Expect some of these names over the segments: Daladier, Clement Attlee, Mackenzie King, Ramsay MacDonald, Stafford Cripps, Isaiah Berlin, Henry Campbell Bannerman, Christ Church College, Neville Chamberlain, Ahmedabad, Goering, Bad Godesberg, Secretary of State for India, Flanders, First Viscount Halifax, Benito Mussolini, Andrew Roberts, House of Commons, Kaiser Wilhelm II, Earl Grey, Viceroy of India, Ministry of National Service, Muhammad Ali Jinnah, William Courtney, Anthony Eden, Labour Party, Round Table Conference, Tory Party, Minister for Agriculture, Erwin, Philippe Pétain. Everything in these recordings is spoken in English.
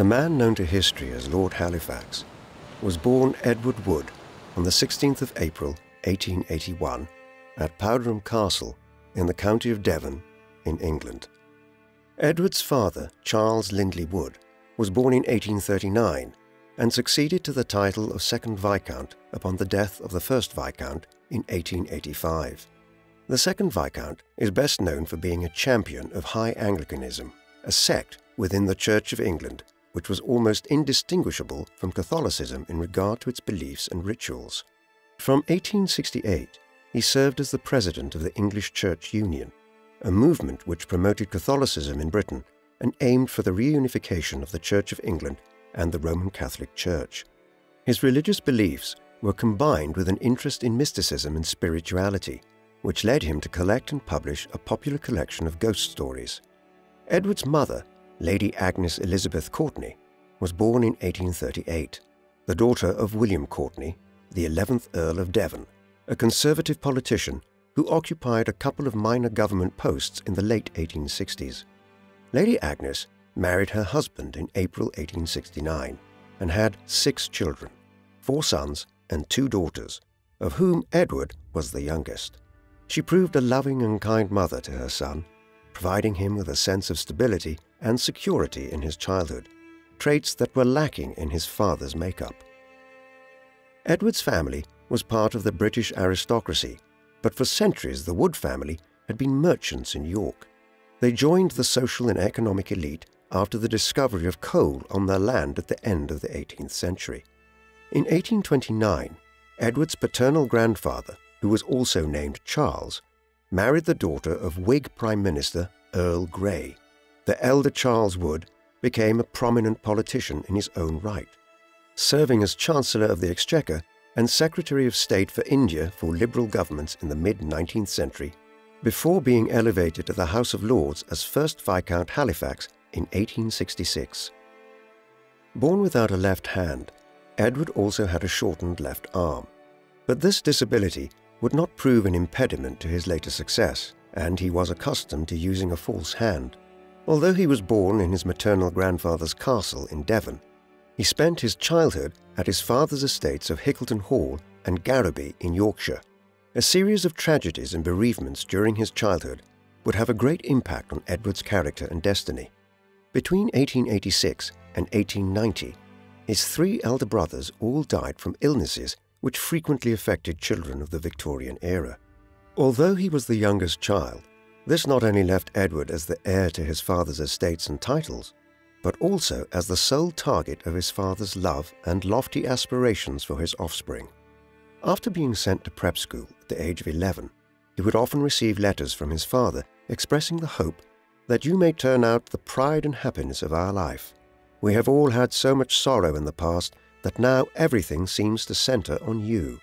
The man known to history as Lord Halifax was born Edward Wood on the 16th of April, 1881, at Powderham Castle in the county of Devon in England. Edward's father, Charles Lindley Wood, was born in 1839 and succeeded to the title of Second Viscount upon the death of the First Viscount in 1885. The Second Viscount is best known for being a champion of High Anglicanism, a sect within the Church of England, which was almost indistinguishable from Catholicism in regard to its beliefs and rituals. From 1868, he served as the president of the English Church Union, a movement which promoted Catholicism in Britain and aimed for the reunification of the Church of England and the Roman Catholic Church. His religious beliefs were combined with an interest in mysticism and spirituality, which led him to collect and publish a popular collection of ghost stories. Edward's mother, Lady Agnes Elizabeth Courtney, was born in 1838, the daughter of William Courtney, the 11th Earl of Devon, a Conservative politician who occupied a couple of minor government posts in the late 1860s. Lady Agnes married her husband in April 1869 and had 6 children, 4 sons and 2 daughters, of whom Edward was the youngest. She proved a loving and kind mother to her son, providing him with a sense of stability and security in his childhood, traits that were lacking in his father's makeup. Edward's family was part of the British aristocracy, but for centuries the Wood family had been merchants in York. They joined the social and economic elite after the discovery of coal on their land at the end of the 18th century. In 1829, Edward's paternal grandfather, who was also named Charles, married the daughter of Whig Prime Minister Earl Grey. The elder Charles Wood became a prominent politician in his own right, serving as Chancellor of the Exchequer and Secretary of State for India for Liberal governments in the mid-19th century, before being elevated to the House of Lords as First Viscount Halifax in 1866. Born without a left hand, Edward also had a shortened left arm, but this disability would not prove an impediment to his later success, and he was accustomed to using a false hand. Although he was born in his maternal grandfather's castle in Devon, he spent his childhood at his father's estates of Hickleton Hall and Garraby in Yorkshire. A series of tragedies and bereavements during his childhood would have a great impact on Edward's character and destiny. Between 1886 and 1890, his 3 elder brothers all died from illnesses which frequently affected children of the Victorian era. Although he was the youngest child, this not only left Edward as the heir to his father's estates and titles, but also as the sole target of his father's love and lofty aspirations for his offspring. After being sent to prep school at the age of 11, he would often receive letters from his father expressing the hope that you may turn out the pride and happiness of our life. We have all had so much sorrow in the past that now everything seems to centre on you.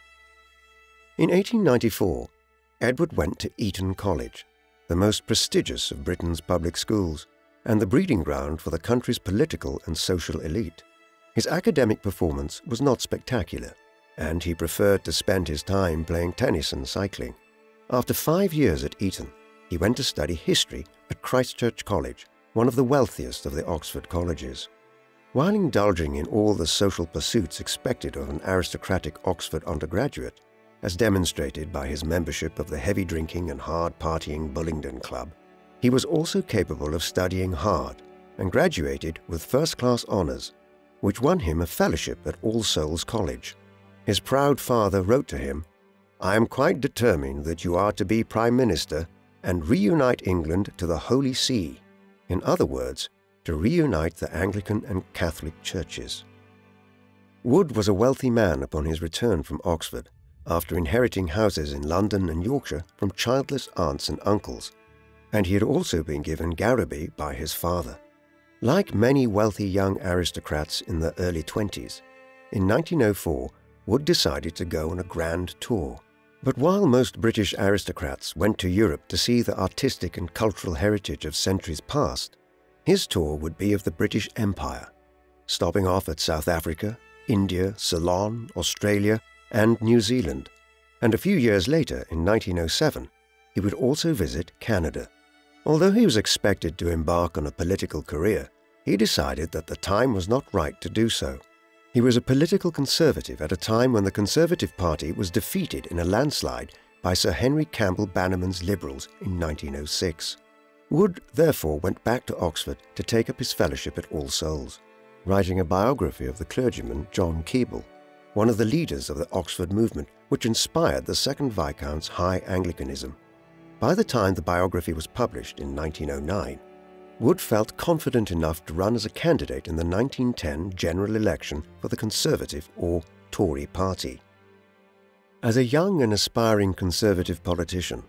In 1894, Edward went to Eton College, the most prestigious of Britain's public schools, and the breeding ground for the country's political and social elite. His academic performance was not spectacular, and he preferred to spend his time playing tennis and cycling. After 5 years at Eton, he went to study history at Christ Church College, one of the wealthiest of the Oxford colleges. While indulging in all the social pursuits expected of an aristocratic Oxford undergraduate, as demonstrated by his membership of the heavy drinking and hard partying Bullingdon Club, he was also capable of studying hard and graduated with first-class honours, which won him a fellowship at All Souls College. His proud father wrote to him, "I am quite determined that you are to be Prime Minister and reunite England to the Holy See." In other words, to reunite the Anglican and Catholic churches. Wood was a wealthy man upon his return from Oxford, after inheriting houses in London and Yorkshire from childless aunts and uncles, and he had also been given Garraby by his father. Like many wealthy young aristocrats in their early 20s, in 1904, Wood decided to go on a grand tour. But while most British aristocrats went to Europe to see the artistic and cultural heritage of centuries past, his tour would be of the British Empire, stopping off at South Africa, India, Ceylon, Australia, and New Zealand. And a few years later, in 1907, he would also visit Canada. Although he was expected to embark on a political career, he decided that the time was not right to do so. He was a political conservative at a time when the Conservative Party was defeated in a landslide by Sir Henry Campbell Bannerman's Liberals in 1906. Wood therefore went back to Oxford to take up his fellowship at All Souls, writing a biography of the clergyman John Keble, one of the leaders of the Oxford movement which inspired the second Viscount's high Anglicanism. By the time the biography was published in 1909, Wood felt confident enough to run as a candidate in the 1910 general election for the Conservative or Tory party. As a young and aspiring Conservative politician,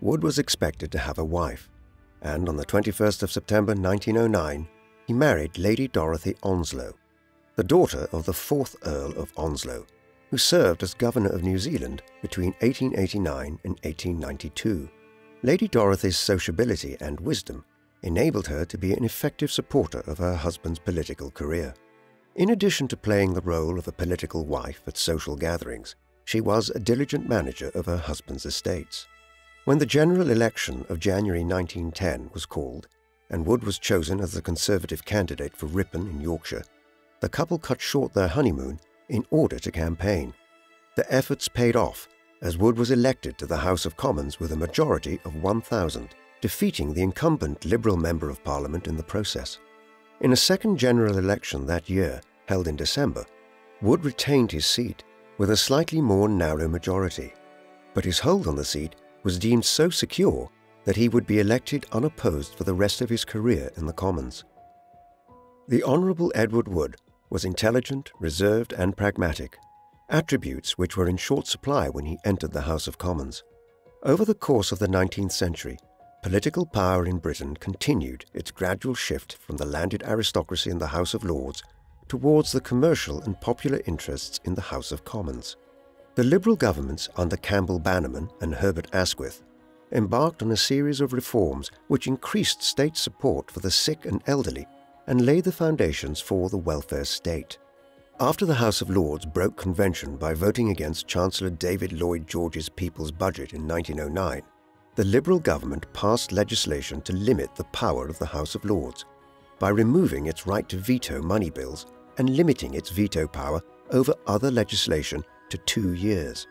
Wood was expected to have a wife, and on the 21st of September 1909, he married Lady Dorothy Onslow, the daughter of the 4th Earl of Onslow, who served as Governor of New Zealand between 1889 and 1892. Lady Dorothy's sociability and wisdom enabled her to be an effective supporter of her husband's political career. In addition to playing the role of a political wife at social gatherings, she was a diligent manager of her husband's estates. When the general election of January 1910 was called, and Wood was chosen as the Conservative candidate for Ripon in Yorkshire, the couple cut short their honeymoon in order to campaign. The efforts paid off, as Wood was elected to the House of Commons with a majority of 1,000, defeating the incumbent Liberal Member of Parliament in the process. In a second general election that year, held in December, Wood retained his seat with a slightly more narrow majority, but his hold on the seat was deemed so secure that he would be elected unopposed for the rest of his career in the Commons. The Honourable Edward Wood was intelligent, reserved and pragmatic, attributes which were in short supply when he entered the House of Commons. Over the course of the 19th century, political power in Britain continued its gradual shift from the landed aristocracy in the House of Lords towards the commercial and popular interests in the House of Commons. The Liberal governments under Campbell Bannerman and Herbert Asquith embarked on a series of reforms which increased state support for the sick and elderly and laid the foundations for the welfare state. After the House of Lords broke convention by voting against Chancellor David Lloyd George's People's Budget in 1909, the Liberal government passed legislation to limit the power of the House of Lords by removing its right to veto money bills and limiting its veto power over other legislation to 2 years.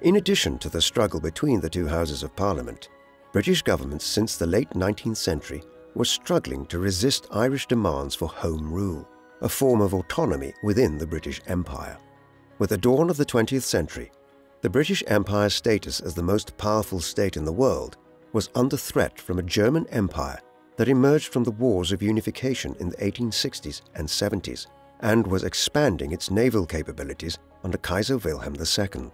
In addition to the struggle between the two Houses of Parliament, British governments since the late 19th century were struggling to resist Irish demands for Home Rule, a form of autonomy within the British Empire. With the dawn of the 20th century, the British Empire's status as the most powerful state in the world was under threat from a German empire that emerged from the wars of unification in the 1860s and 70s and was expanding its naval capabilities under Kaiser Wilhelm II.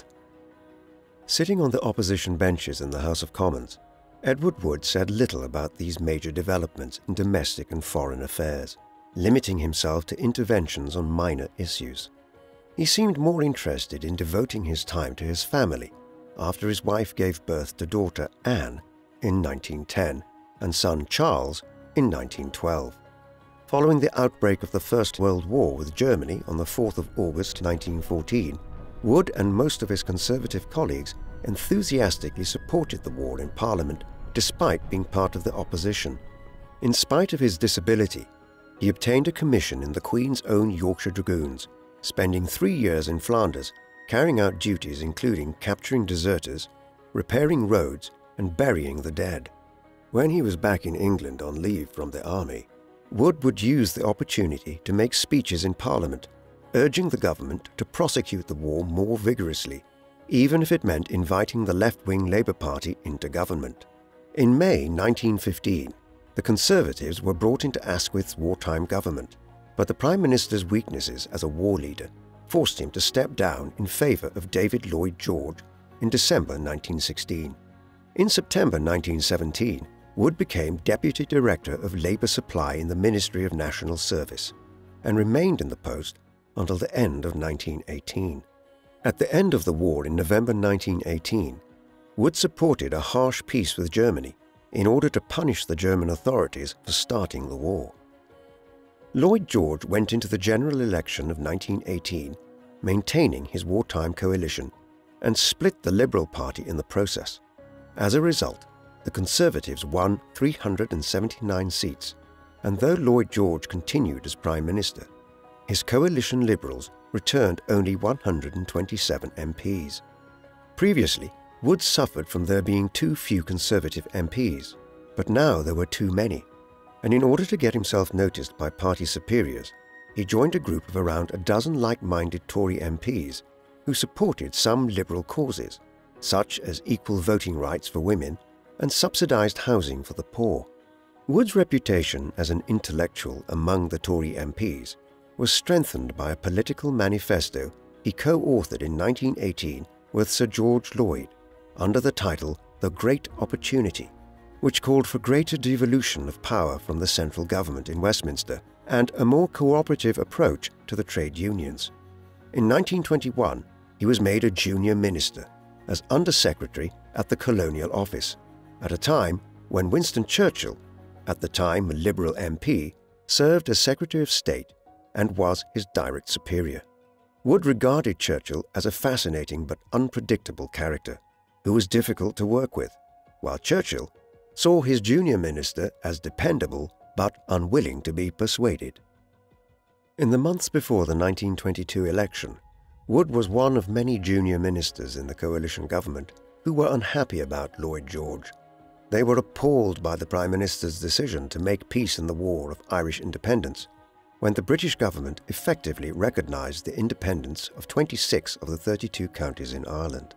Sitting on the opposition benches in the House of Commons, Edward Wood said little about these major developments in domestic and foreign affairs, limiting himself to interventions on minor issues. He seemed more interested in devoting his time to his family after his wife gave birth to daughter Anne in 1910 and son Charles in 1912. Following the outbreak of the First World War with Germany on the 4th of August 1914, Wood and most of his Conservative colleagues enthusiastically supported the war in Parliament despite being part of the opposition. In spite of his disability, he obtained a commission in the Queen's own Yorkshire Dragoons, spending 3 years in Flanders, carrying out duties including capturing deserters, repairing roads, and burying the dead. When he was back in England on leave from the army, Wood would use the opportunity to make speeches in Parliament, urging the government to prosecute the war more vigorously, even if it meant inviting the left-wing Labour Party into government. In May 1915, the Conservatives were brought into Asquith's wartime government, but the Prime Minister's weaknesses as a war leader forced him to step down in favour of David Lloyd George in December 1916. In September 1917, Wood became Deputy Director of Labour Supply in the Ministry of National Service and remained in the post until the end of 1918. At the end of the war in November 1918, Wood supported a harsh peace with Germany in order to punish the German authorities for starting the war. Lloyd George went into the general election of 1918, maintaining his wartime coalition, and split the Liberal Party in the process. As a result, the Conservatives won 379 seats, and though Lloyd George continued as Prime Minister, his coalition Liberals returned only 127 MPs. Previously, Wood suffered from there being too few Conservative MPs, but now there were too many, and in order to get himself noticed by party superiors, he joined a group of around a dozen like-minded Tory MPs who supported some liberal causes, such as equal voting rights for women and subsidised housing for the poor. Wood's reputation as an intellectual among the Tory MPs was strengthened by a political manifesto he co-authored in 1918 with Sir George Lloyd under the title The Great Opportunity, which called for greater devolution of power from the central government in Westminster and a more cooperative approach to the trade unions. In 1921, he was made a junior minister as Under-Secretary at the Colonial Office, at a time when Winston Churchill, at the time a Liberal MP, served as Secretary of State and was his direct superior. Wood regarded Churchill as a fascinating but unpredictable character who was difficult to work with, while Churchill saw his junior minister as dependable but unwilling to be persuaded. In the months before the 1922 election, Wood was one of many junior ministers in the coalition government who were unhappy about Lloyd George. They were appalled by the Prime Minister's decision to make peace in the War of Irish Independence, when the British government effectively recognised the independence of 26 of the 32 counties in Ireland.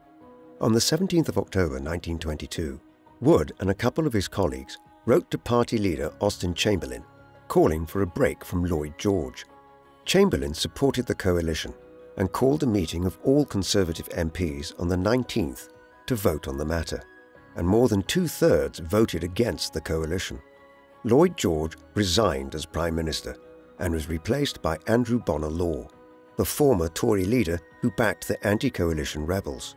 On the 17th of October 1922, Wood and a couple of his colleagues wrote to party leader Austin Chamberlain, calling for a break from Lloyd George. Chamberlain supported the coalition and called a meeting of all Conservative MPs on the 19th to vote on the matter, and more than two-thirds voted against the coalition. Lloyd George resigned as Prime Minister and was replaced by Andrew Bonner Law, the former Tory leader who backed the anti-coalition rebels.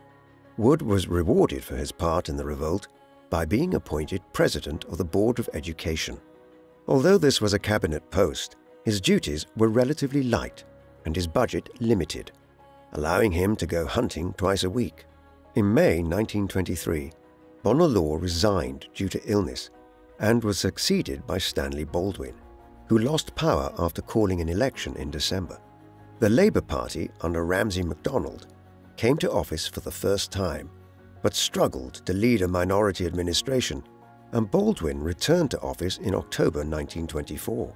Wood was rewarded for his part in the revolt by being appointed President of the Board of Education. Although this was a cabinet post, his duties were relatively light and his budget limited, allowing him to go hunting twice a week. In May 1923, Bonner Law resigned due to illness and was succeeded by Stanley Baldwin, who lost power after calling an election in December. The Labour Party, under Ramsay MacDonald, came to office for the first time, but struggled to lead a minority administration, and Baldwin returned to office in October 1924.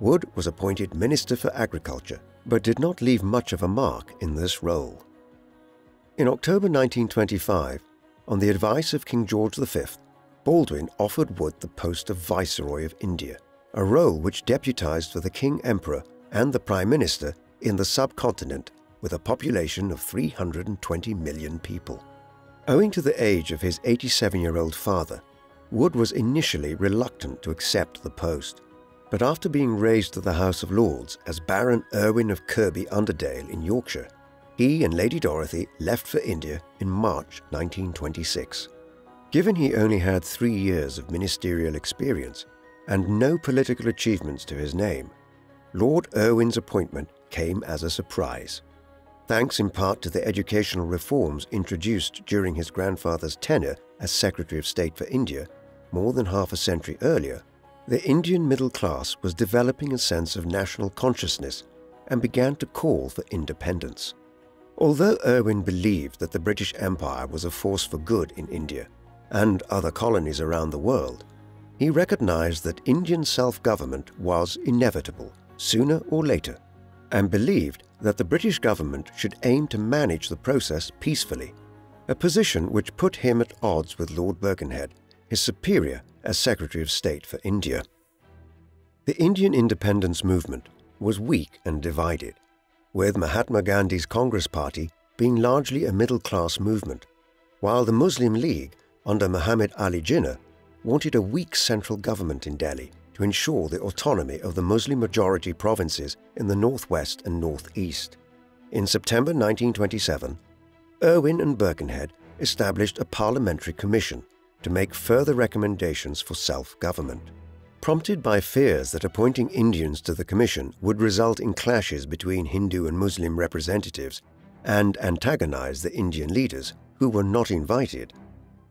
Wood was appointed Minister for Agriculture, but did not leave much of a mark in this role. In October 1925, on the advice of King George V, Baldwin offered Wood the post of Viceroy of India, a role which deputised for the King Emperor and the Prime Minister in the subcontinent with a population of 320 million people. Owing to the age of his 87-year-old father, Wood was initially reluctant to accept the post, but after being raised to the House of Lords as Baron Erwin of Kirby Underdale in Yorkshire, he and Lady Dorothy left for India in March 1926. Given he only had 3 years of ministerial experience, and no political achievements to his name, Lord Erwin's appointment came as a surprise. Thanks in part to the educational reforms introduced during his grandfather's tenure as Secretary of State for India more than half a century earlier, the Indian middle class was developing a sense of national consciousness and began to call for independence. Although Erwin believed that the British Empire was a force for good in India and other colonies around the world, he recognized that Indian self-government was inevitable, sooner or later, and believed that the British government should aim to manage the process peacefully, a position which put him at odds with Lord Birkenhead, his superior as Secretary of State for India. The Indian independence movement was weak and divided, with Mahatma Gandhi's Congress Party being largely a middle-class movement, while the Muslim League under Muhammad Ali Jinnah wanted a weak central government in Delhi to ensure the autonomy of the Muslim-majority provinces in the northwest and northeast. In September 1927, Erwin and Birkenhead established a parliamentary commission to make further recommendations for self-government. Prompted by fears that appointing Indians to the commission would result in clashes between Hindu and Muslim representatives and antagonize the Indian leaders who were not invited,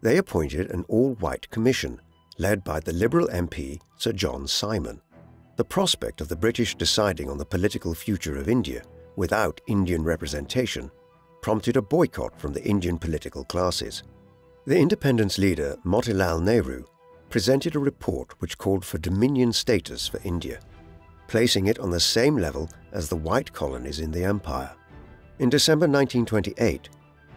they appointed an all-white commission, led by the Liberal MP Sir John Simon. The prospect of the British deciding on the political future of India without Indian representation prompted a boycott from the Indian political classes. The independence leader Motilal Nehru presented a report which called for dominion status for India, placing it on the same level as the white colonies in the empire. In December 1928,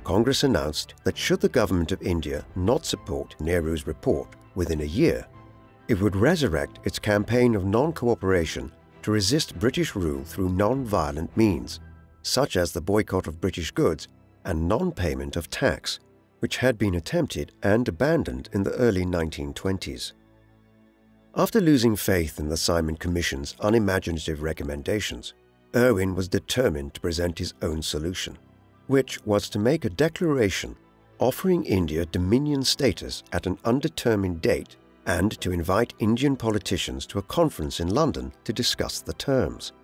Congress announced that should the government of India not support Nehru's report within a year, it would resurrect its campaign of non-cooperation to resist British rule through non-violent means, such as the boycott of British goods and non-payment of tax, which had been attempted and abandoned in the early 1920s. After losing faith in the Simon Commission's unimaginative recommendations, Irwin was determined to present his own solution, which was to make a declaration offering India dominion status at an undetermined date and to invite Indian politicians to a conference in London to discuss the terms.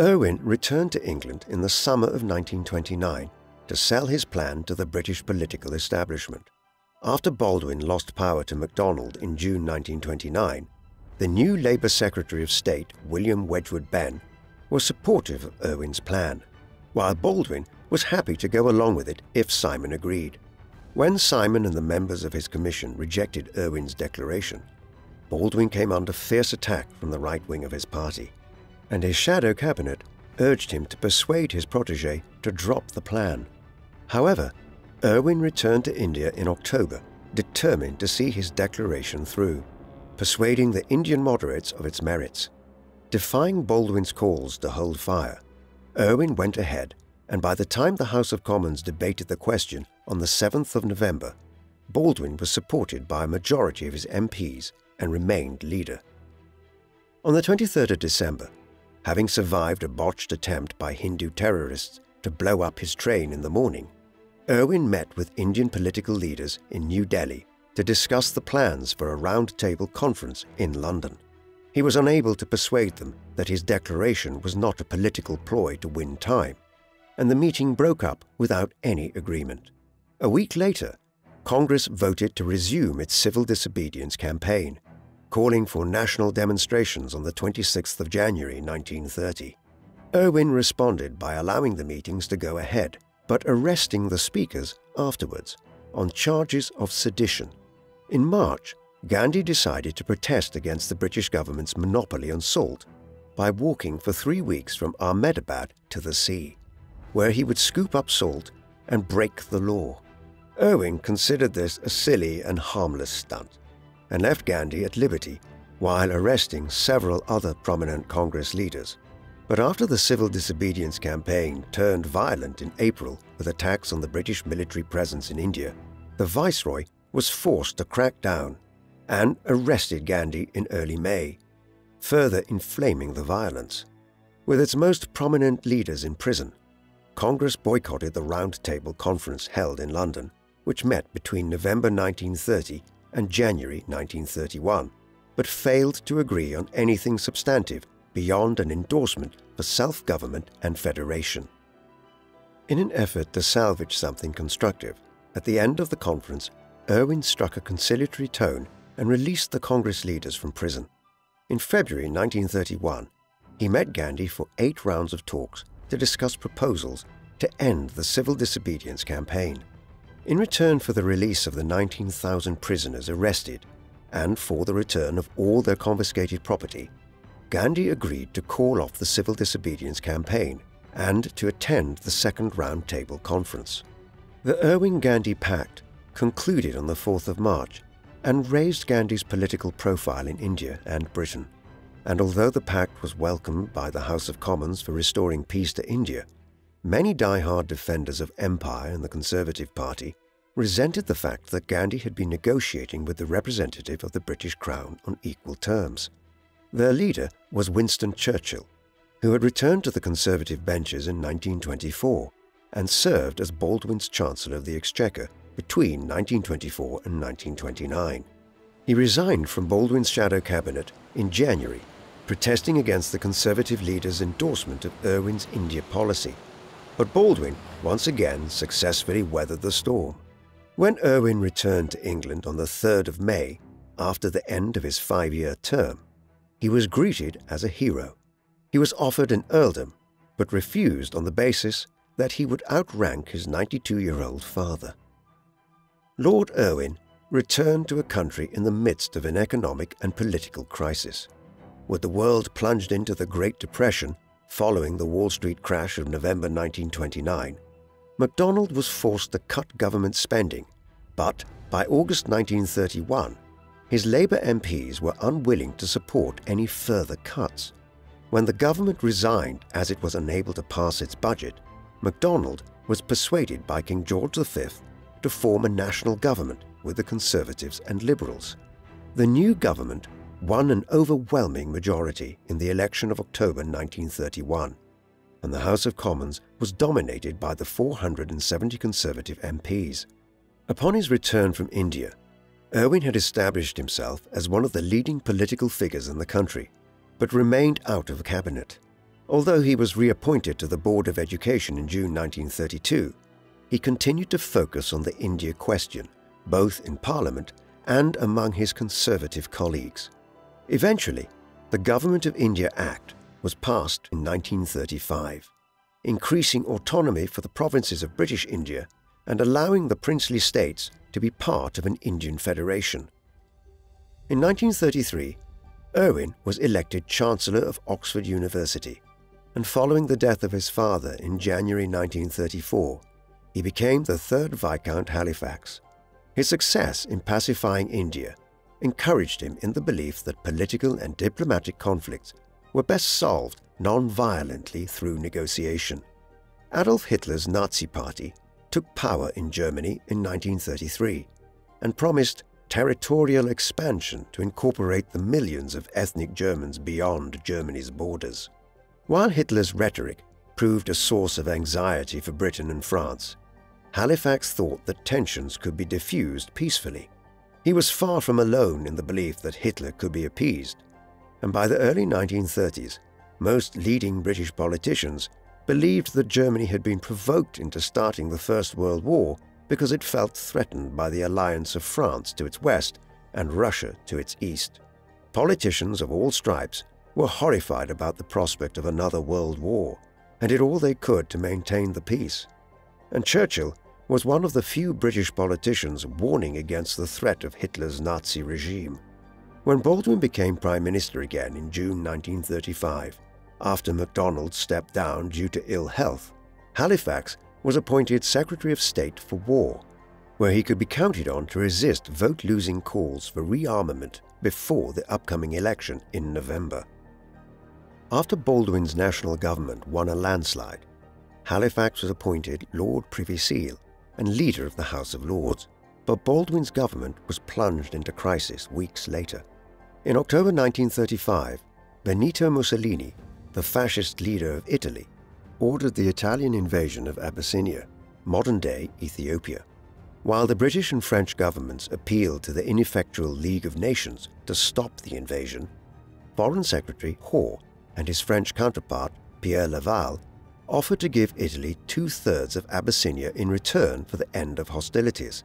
Irwin returned to England in the summer of 1929 to sell his plan to the British political establishment. After Baldwin lost power to MacDonald in June 1929, the new Labour Secretary of State, William Wedgwood Benn, was supportive of Irwin's plan, while Baldwin was happy to go along with it if Simon agreed. When Simon and the members of his commission rejected Irwin's declaration, Baldwin came under fierce attack from the right wing of his party, and his shadow cabinet urged him to persuade his protégé to drop the plan. However, Irwin returned to India in October, determined to see his declaration through, persuading the Indian moderates of its merits. Defying Baldwin's calls to hold fire, Irwin went ahead, and by the time the House of Commons debated the question on the 7th of November, Baldwin was supported by a majority of his MPs and remained leader. On the 23rd of December, having survived a botched attempt by Hindu terrorists to blow up his train in the morning, Irwin met with Indian political leaders in New Delhi to discuss the plans for a Round Table Conference in London. He was unable to persuade them that his declaration was not a political ploy to win time, and the meeting broke up without any agreement. A week later, Congress voted to resume its civil disobedience campaign, calling for national demonstrations on the 26th of January 1930. Irwin responded by allowing the meetings to go ahead, but arresting the speakers afterwards on charges of sedition. In March, Gandhi decided to protest against the British government's monopoly on salt by walking for 3 weeks from Ahmedabad to the sea, where he would scoop up salt and break the law. Irwin considered this a silly and harmless stunt and left Gandhi at liberty while arresting several other prominent Congress leaders. But after the civil disobedience campaign turned violent in April with attacks on the British military presence in India, the Viceroy was forced to crack down and arrested Gandhi in early May, further inflaming the violence. With its most prominent leaders in prison, Congress boycotted the Round Table Conference held in London, which met between November 1930 and January 1931, but failed to agree on anything substantive beyond an endorsement for self-government and federation. In an effort to salvage something constructive, at the end of the conference, Irwin struck a conciliatory tone and released the Congress leaders from prison. In February 1931, he met Gandhi for 8 rounds of talks to discuss proposals to end the civil disobedience campaign. In return for the release of the 19,000 prisoners arrested and for the return of all their confiscated property, Gandhi agreed to call off the civil disobedience campaign and to attend the Second Round Table Conference. The Irwin-Gandhi Pact concluded on the 4th of March and raised Gandhi's political profile in India and Britain. And although the pact was welcomed by the House of Commons for restoring peace to India, many die-hard defenders of empire in the Conservative Party resented the fact that Gandhi had been negotiating with the representative of the British Crown on equal terms. Their leader was Winston Churchill, who had returned to the Conservative benches in 1924 and served as Baldwin's Chancellor of the Exchequer between 1924 and 1929. He resigned from Baldwin's shadow cabinet in January, protesting against the Conservative leader's endorsement of Irwin's India policy. But Baldwin once again successfully weathered the storm. When Irwin returned to England on the 3rd of May, after the end of his 5-year term, he was greeted as a hero. He was offered an earldom, but refused on the basis that he would outrank his 92-year-old father. Lord Irwin returned to a country in the midst of an economic and political crisis. With the world plunged into the Great Depression following the Wall Street crash of November 1929, MacDonald was forced to cut government spending, but by August 1931, his Labour MPs were unwilling to support any further cuts. When the government resigned as it was unable to pass its budget, MacDonald was persuaded by King George V to form a national government with the Conservatives and Liberals. The new government won an overwhelming majority in the election of October 1931, and the House of Commons was dominated by the 470 Conservative MPs. Upon his return from India, Irwin had established himself as one of the leading political figures in the country, but remained out of cabinet. Although he was reappointed to the Board of Education in June 1932, he continued to focus on the India question, both in Parliament and among his Conservative colleagues. Eventually, the Government of India Act was passed in 1935, increasing autonomy for the provinces of British India and allowing the princely states to be part of an Indian federation. In 1933, Irwin was elected Chancellor of Oxford University, and following the death of his father in January 1934, he became the 3rd Viscount Halifax. His success in pacifying India encouraged him in the belief that political and diplomatic conflicts were best solved non-violently through negotiation. Adolf Hitler's Nazi Party took power in Germany in 1933 and promised territorial expansion to incorporate the millions of ethnic Germans beyond Germany's borders. While Hitler's rhetoric proved a source of anxiety for Britain and France, Halifax thought that tensions could be diffused peacefully. He was far from alone in the belief that Hitler could be appeased, and by the early 1930s, most leading British politicians believed that Germany had been provoked into starting the First World War because it felt threatened by the alliance of France to its west and Russia to its east. Politicians of all stripes were horrified about the prospect of another world war and did all they could to maintain the peace. And Churchill was one of the few British politicians warning against the threat of Hitler's Nazi regime. When Baldwin became Prime Minister again in June 1935, after MacDonald stepped down due to ill health, Halifax was appointed Secretary of State for War, where he could be counted on to resist vote-losing calls for rearmament before the upcoming election in November. After Baldwin's national government won a landslide, Halifax was appointed Lord Privy Seal and leader of the House of Lords, but Baldwin's government was plunged into crisis weeks later. In October 1935, Benito Mussolini, the fascist leader of Italy, ordered the Italian invasion of Abyssinia, modern-day Ethiopia. While the British and French governments appealed to the ineffectual League of Nations to stop the invasion, Foreign Secretary Hoare and his French counterpart, Pierre Laval, offered to give Italy 2/3 of Abyssinia in return for the end of hostilities.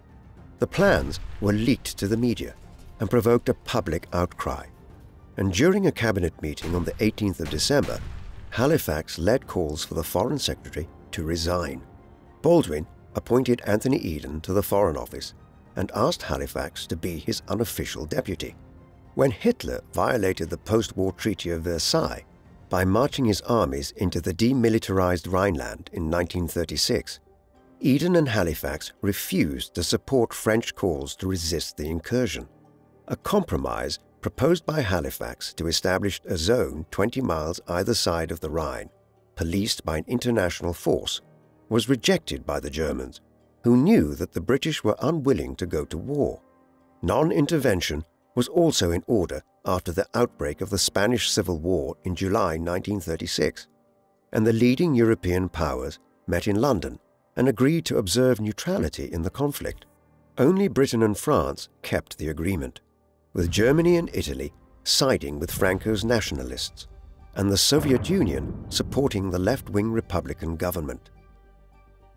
The plans were leaked to the media and provoked a public outcry. And during a cabinet meeting on the 18th of December, Halifax led calls for the Foreign Secretary to resign. Baldwin appointed Anthony Eden to the Foreign Office and asked Halifax to be his unofficial deputy. When Hitler violated the post-war Treaty of Versailles by marching his armies into the demilitarized Rhineland in 1936, Eden and Halifax refused to support French calls to resist the incursion. A compromise proposed by Halifax to establish a zone 20 miles either side of the Rhine, policed by an international force, was rejected by the Germans, who knew that the British were unwilling to go to war. Non-intervention was also in order after the outbreak of the Spanish Civil War in July 1936, and the leading European powers met in London and agreed to observe neutrality in the conflict. Only Britain and France kept the agreement, with Germany and Italy siding with Franco's nationalists and the Soviet Union supporting the left-wing Republican government.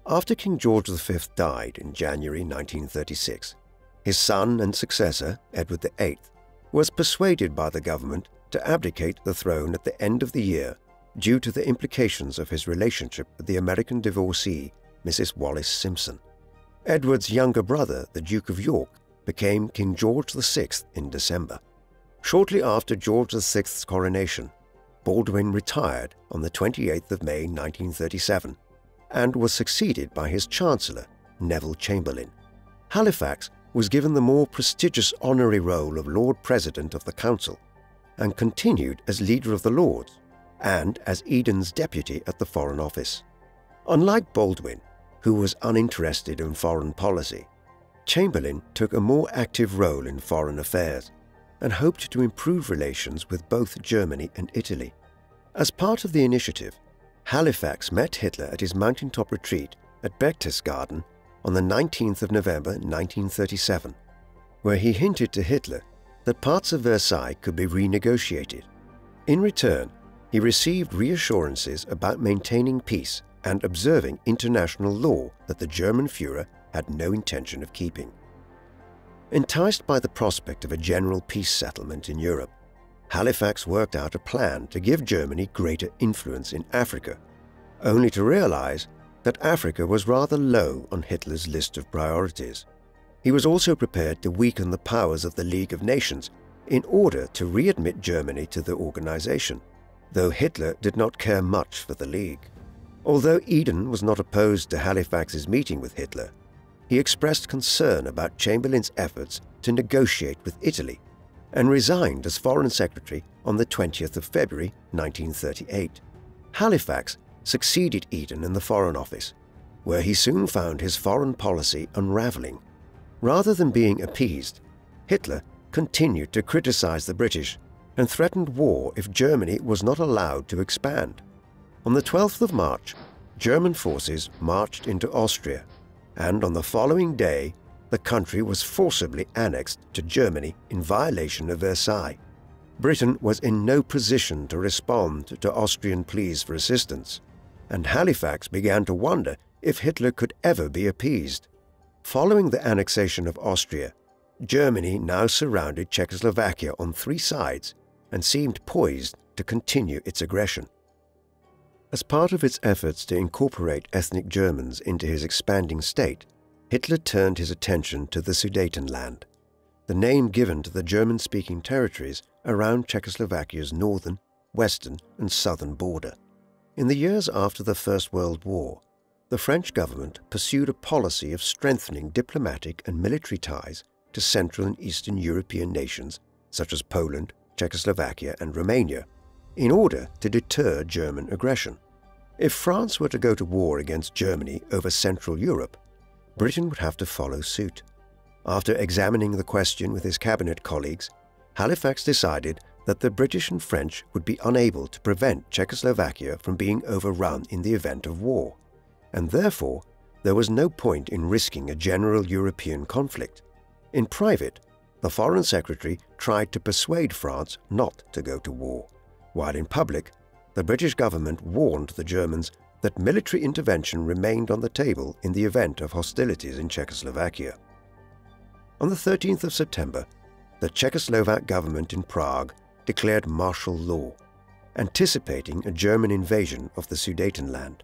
After King George V died in January 1936, his son and successor, Edward VIII, was persuaded by the government to abdicate the throne at the end of the year due to the implications of his relationship with the American divorcee, Mrs. Wallace Simpson. Edward's younger brother, the Duke of York, became King George VI in December. Shortly after George VI's coronation, Baldwin retired on the 28th of May 1937 and was succeeded by his Chancellor, Neville Chamberlain. Halifax was given the more prestigious honorary role of Lord President of the Council and continued as Leader of the Lords and as Eden's deputy at the Foreign Office. Unlike Baldwin, who was uninterested in foreign policy, Chamberlain took a more active role in foreign affairs and hoped to improve relations with both Germany and Italy. As part of the initiative, Halifax met Hitler at his mountaintop retreat at Berchtesgaden on the 19th of November 1937, where he hinted to Hitler that parts of Versailles could be renegotiated. In return, he received reassurances about maintaining peace and observing international law that the German Führer had no intention of keeping. Enticed by the prospect of a general peace settlement in Europe, Halifax worked out a plan to give Germany greater influence in Africa, only to realize that Africa was rather low on Hitler's list of priorities. He was also prepared to weaken the powers of the League of Nations in order to readmit Germany to the organization, though Hitler did not care much for the League. Although Eden was not opposed to Halifax's meeting with Hitler, he expressed concern about Chamberlain's efforts to negotiate with Italy and resigned as Foreign Secretary on the 20th of February 1938. Halifax succeeded Eden in the Foreign Office, where he soon found his foreign policy unraveling. Rather than being appeased, Hitler continued to criticize the British and threatened war if Germany was not allowed to expand. On the 12th of March, German forces marched into Austria, and on the following day, the country was forcibly annexed to Germany in violation of Versailles. Britain was in no position to respond to Austrian pleas for assistance, and Halifax began to wonder if Hitler could ever be appeased. Following the annexation of Austria, Germany now surrounded Czechoslovakia on three sides and seemed poised to continue its aggression. As part of its efforts to incorporate ethnic Germans into his expanding state, Hitler turned his attention to the Sudetenland, the name given to the German-speaking territories around Czechoslovakia's northern, western, and southern border. In the years after the First World War, the French government pursued a policy of strengthening diplomatic and military ties to Central and Eastern European nations such as Poland, Czechoslovakia, and Romania, in order to deter German aggression. If France were to go to war against Germany over Central Europe, Britain would have to follow suit. After examining the question with his cabinet colleagues, Halifax decided that the British and French would be unable to prevent Czechoslovakia from being overrun in the event of war, and therefore there was no point in risking a general European conflict. In private, the Foreign Secretary tried to persuade France not to go to war, while in public, the British government warned the Germans that military intervention remained on the table in the event of hostilities in Czechoslovakia. On the 13th of September, the Czechoslovak government in Prague declared martial law, anticipating a German invasion of the Sudetenland.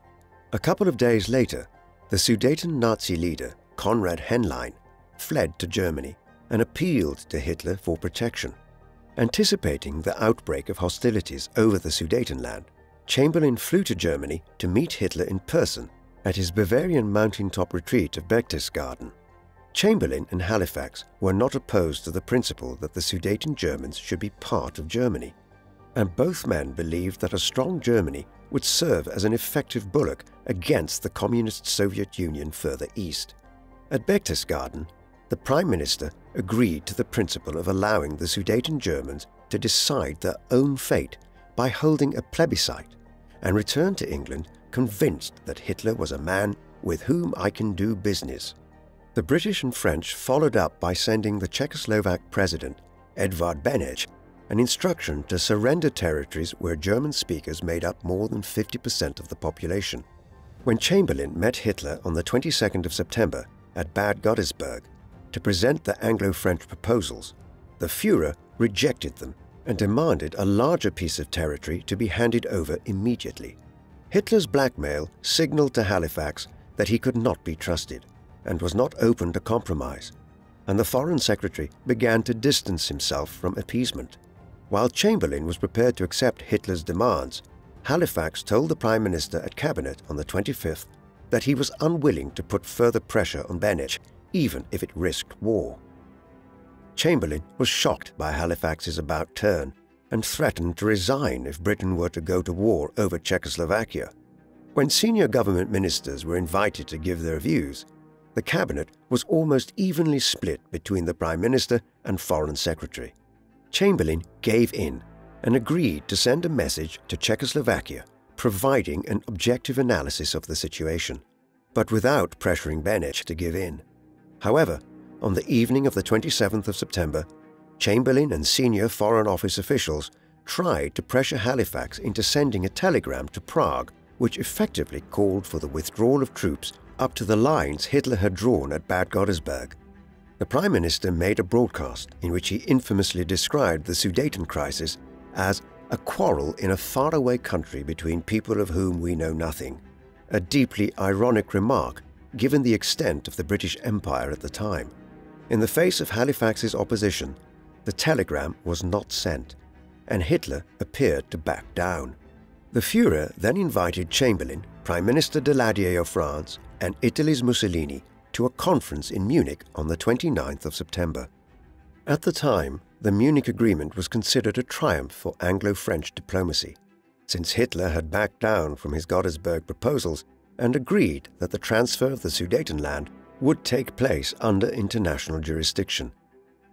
A couple of days later, the Sudeten Nazi leader, Konrad Henlein, fled to Germany and appealed to Hitler for protection. Anticipating the outbreak of hostilities over the Sudetenland, Chamberlain flew to Germany to meet Hitler in person at his Bavarian mountaintop retreat of Berchtesgaden. Chamberlain and Halifax were not opposed to the principle that the Sudeten Germans should be part of Germany, and both men believed that a strong Germany would serve as an effective bulwark against the Communist Soviet Union further east. At Berchtesgaden, the Prime Minister agreed to the principle of allowing the Sudeten Germans to decide their own fate by holding a plebiscite, and returned to England convinced that Hitler was a man with whom I can do business. The British and French followed up by sending the Czechoslovak president, Edvard Beneš, an instruction to surrender territories where German speakers made up more than 50% of the population. When Chamberlain met Hitler on the 22nd of September at Bad Godesberg, to present the Anglo-French proposals, the Führer rejected them and demanded a larger piece of territory to be handed over immediately. Hitler's blackmail signaled to Halifax that he could not be trusted and was not open to compromise, and the Foreign Secretary began to distance himself from appeasement. While Chamberlain was prepared to accept Hitler's demands, Halifax told the Prime Minister at Cabinet on the 25th that he was unwilling to put further pressure on Bentinck, even if it risked war. Chamberlain was shocked by Halifax's about turn and threatened to resign if Britain were to go to war over Czechoslovakia. When senior government ministers were invited to give their views, the Cabinet was almost evenly split between the Prime Minister and Foreign Secretary. Chamberlain gave in and agreed to send a message to Czechoslovakia, providing an objective analysis of the situation, but without pressuring Bentinck to give in. However, on the evening of the 27th of September, Chamberlain and senior Foreign Office officials tried to pressure Halifax into sending a telegram to Prague, which effectively called for the withdrawal of troops up to the lines Hitler had drawn at Bad Godesberg. The Prime Minister made a broadcast in which he infamously described the Sudeten crisis as a quarrel in a faraway country between people of whom we know nothing, a deeply ironic remark given the extent of the British Empire at the time. In the face of Halifax's opposition, the telegram was not sent, and Hitler appeared to back down. The Führer then invited Chamberlain, Prime Minister Daladier of France, and Italy's Mussolini to a conference in Munich on the 29th of September. At the time, the Munich Agreement was considered a triumph for Anglo-French diplomacy, since Hitler had backed down from his Godesberg proposals and agreed that the transfer of the Sudetenland would take place under international jurisdiction.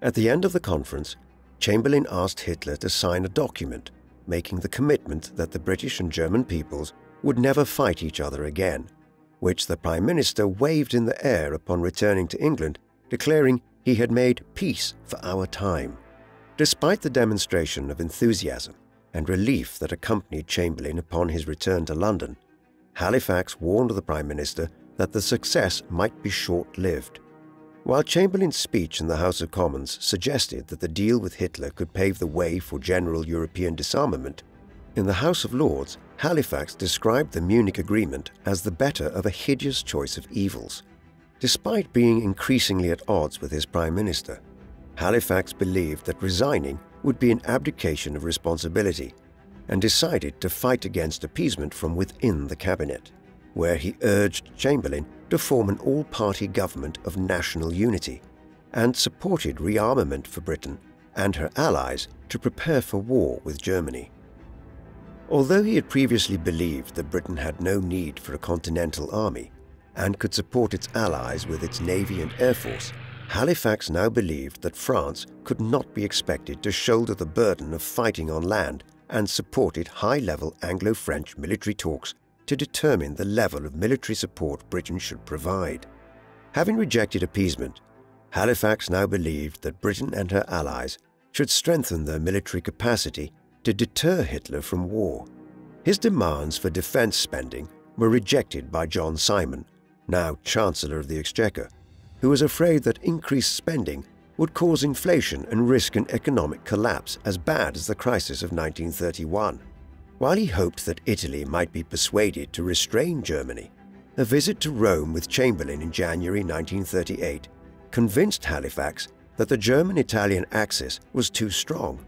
At the end of the conference, Chamberlain asked Hitler to sign a document making the commitment that the British and German peoples would never fight each other again, which the Prime Minister waved in the air upon returning to England, declaring he had made peace for our time. Despite the demonstration of enthusiasm and relief that accompanied Chamberlain upon his return to London, Halifax warned the Prime Minister that the success might be short-lived. While Chamberlain's speech in the House of Commons suggested that the deal with Hitler could pave the way for general European disarmament, in the House of Lords, Halifax described the Munich Agreement as the better of a hideous choice of evils. Despite being increasingly at odds with his Prime Minister, Halifax believed that resigning would be an abdication of responsibility, and decided to fight against appeasement from within the cabinet, where he urged Chamberlain to form an all-party government of national unity, and supported rearmament for Britain and her allies to prepare for war with Germany. Although he had previously believed that Britain had no need for a continental army and could support its allies with its navy and air force, Halifax now believed that France could not be expected to shoulder the burden of fighting on land, and supported high-level Anglo-French military talks to determine the level of military support Britain should provide. Having rejected appeasement, Halifax now believed that Britain and her allies should strengthen their military capacity to deter Hitler from war. His demands for defence spending were rejected by John Simon, now Chancellor of the Exchequer, who was afraid that increased spending would cause inflation and risk an economic collapse as bad as the crisis of 1931. While he hoped that Italy might be persuaded to restrain Germany, a visit to Rome with Chamberlain in January 1938 convinced Halifax that the German-Italian axis was too strong.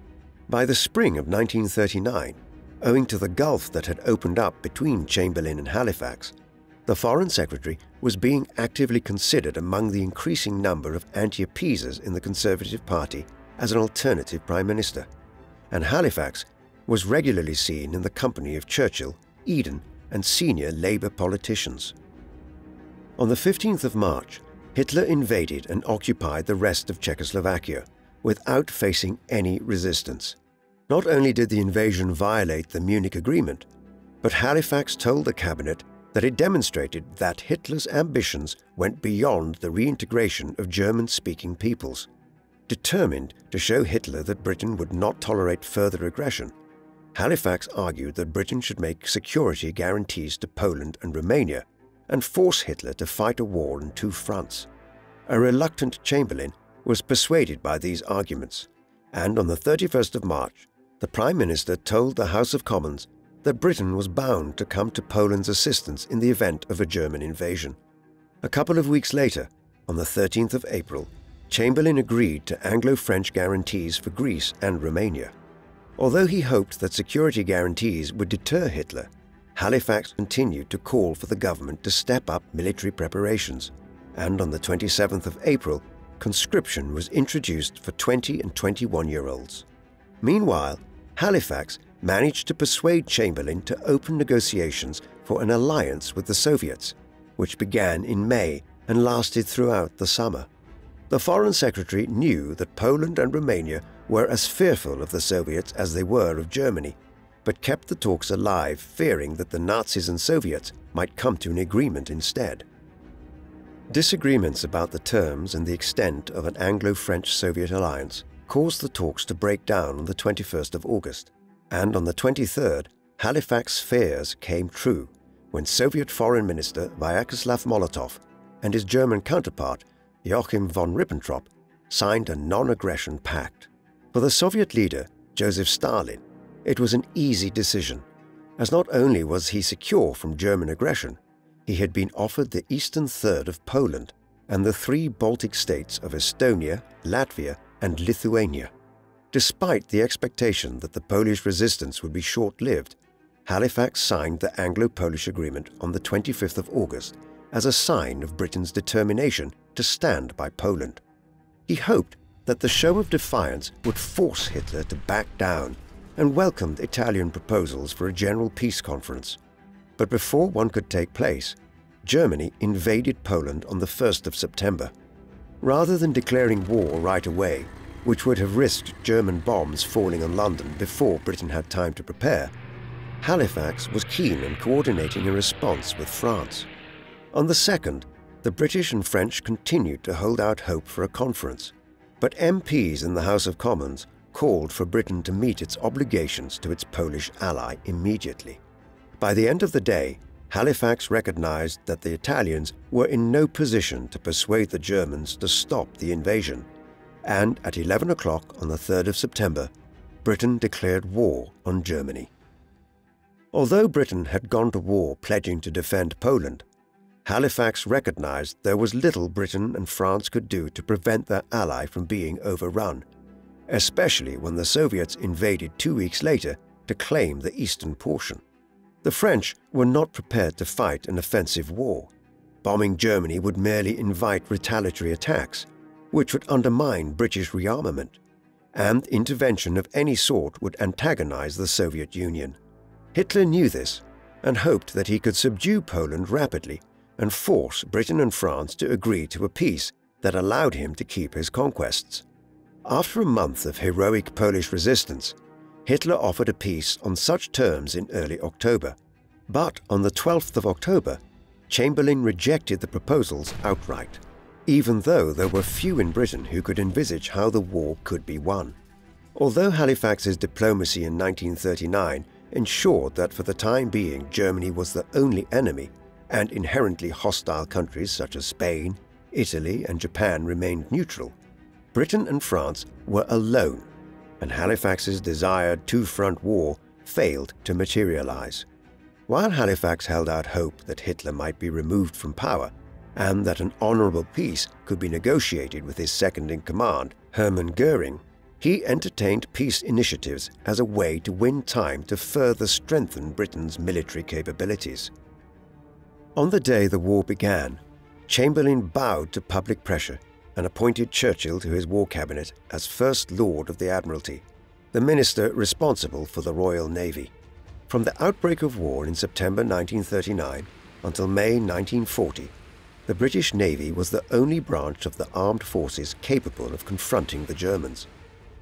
By the spring of 1939, owing to the gulf that had opened up between Chamberlain and Halifax, the Foreign Secretary was being actively considered among the increasing number of anti-appeasers in the Conservative Party as an alternative Prime Minister, and Halifax was regularly seen in the company of Churchill, Eden, and senior Labour politicians. On the 15th of March, Hitler invaded and occupied the rest of Czechoslovakia without facing any resistance. Not only did the invasion violate the Munich Agreement, but Halifax told the Cabinet that it demonstrated that Hitler's ambitions went beyond the reintegration of German-speaking peoples. Determined to show Hitler that Britain would not tolerate further aggression, Halifax argued that Britain should make security guarantees to Poland and Romania and force Hitler to fight a war on two fronts. A reluctant Chamberlain was persuaded by these arguments, and on the 31st of March, the Prime Minister told the House of Commons that Britain was bound to come to Poland's assistance in the event of a German invasion. A couple of weeks later, on the 13th of April, Chamberlain agreed to Anglo-French guarantees for Greece and Romania. Although he hoped that security guarantees would deter Hitler, Halifax continued to call for the government to step up military preparations, and on the 27th of April, conscription was introduced for 20- and 21-year-olds. Meanwhile, Halifax managed to persuade Chamberlain to open negotiations for an alliance with the Soviets, which began in May and lasted throughout the summer. The Foreign Secretary knew that Poland and Romania were as fearful of the Soviets as they were of Germany, but kept the talks alive, fearing that the Nazis and Soviets might come to an agreement instead. Disagreements about the terms and the extent of an Anglo-French-Soviet alliance caused the talks to break down on the 21st of August, and on the 23rd, Halifax's fears came true when Soviet Foreign Minister Vyacheslav Molotov and his German counterpart, Joachim von Ribbentrop, signed a non-aggression pact. For the Soviet leader, Joseph Stalin, it was an easy decision, as not only was he secure from German aggression, he had been offered the eastern third of Poland and the three Baltic states of Estonia, Latvia, and Lithuania. Despite the expectation that the Polish resistance would be short-lived, Halifax signed the Anglo-Polish Agreement on the 25th of August as a sign of Britain's determination to stand by Poland. He hoped that the show of defiance would force Hitler to back down and welcomed Italian proposals for a general peace conference. But before one could take place, Germany invaded Poland on the 1st of September. Rather than declaring war right away, which would have risked German bombs falling on London before Britain had time to prepare, Halifax was keen on coordinating a response with France. On the 2nd, the British and French continued to hold out hope for a conference, but MPs in the House of Commons called for Britain to meet its obligations to its Polish ally immediately. By the end of the day, Halifax recognized that the Italians were in no position to persuade the Germans to stop the invasion, and at 11 o'clock on the 3rd of September, Britain declared war on Germany. Although Britain had gone to war pledging to defend Poland, Halifax recognized there was little Britain and France could do to prevent their ally from being overrun, especially when the Soviets invaded 2 weeks later to claim the eastern portion. The French were not prepared to fight an offensive war. Bombing Germany would merely invite retaliatory attacks, which would undermine British rearmament, and intervention of any sort would antagonize the Soviet Union. Hitler knew this and hoped that he could subdue Poland rapidly and force Britain and France to agree to a peace that allowed him to keep his conquests. After a month of heroic Polish resistance, Hitler offered a peace on such terms in early October, but on the 12th of October, Chamberlain rejected the proposals outright, even though there were few in Britain who could envisage how the war could be won. Although Halifax's diplomacy in 1939 ensured that for the time being Germany was the only enemy, and inherently hostile countries such as Spain, Italy, and Japan remained neutral, Britain and France were alone, and Halifax's desired two-front war failed to materialize. While Halifax held out hope that Hitler might be removed from power and that an honorable peace could be negotiated with his second-in-command, Hermann Goering, he entertained peace initiatives as a way to win time to further strengthen Britain's military capabilities. On the day the war began, Chamberlain bowed to public pressure and appointed Churchill to his war cabinet as First Lord of the Admiralty, the minister responsible for the Royal Navy. From the outbreak of war in September 1939 until May 1940, the British Navy was the only branch of the armed forces capable of confronting the Germans,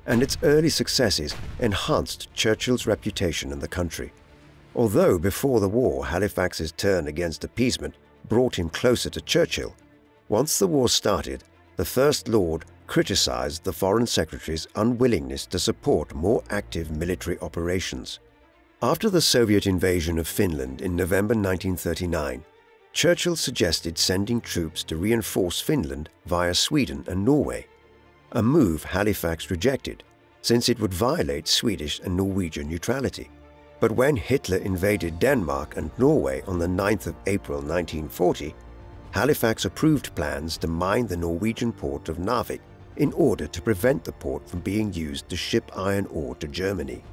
and its early successes enhanced Churchill's reputation in the country. Although before the war Halifax's turn against appeasement brought him closer to Churchill, once the war started, the First Lord criticized the Foreign Secretary's unwillingness to support more active military operations. After the Soviet invasion of Finland in November 1939, Churchill suggested sending troops to reinforce Finland via Sweden and Norway, a move Halifax rejected, since it would violate Swedish and Norwegian neutrality. But when Hitler invaded Denmark and Norway on the 9th of April 1940, Halifax approved plans to mine the Norwegian port of Narvik in order to prevent the port from being used to ship iron ore to Germany.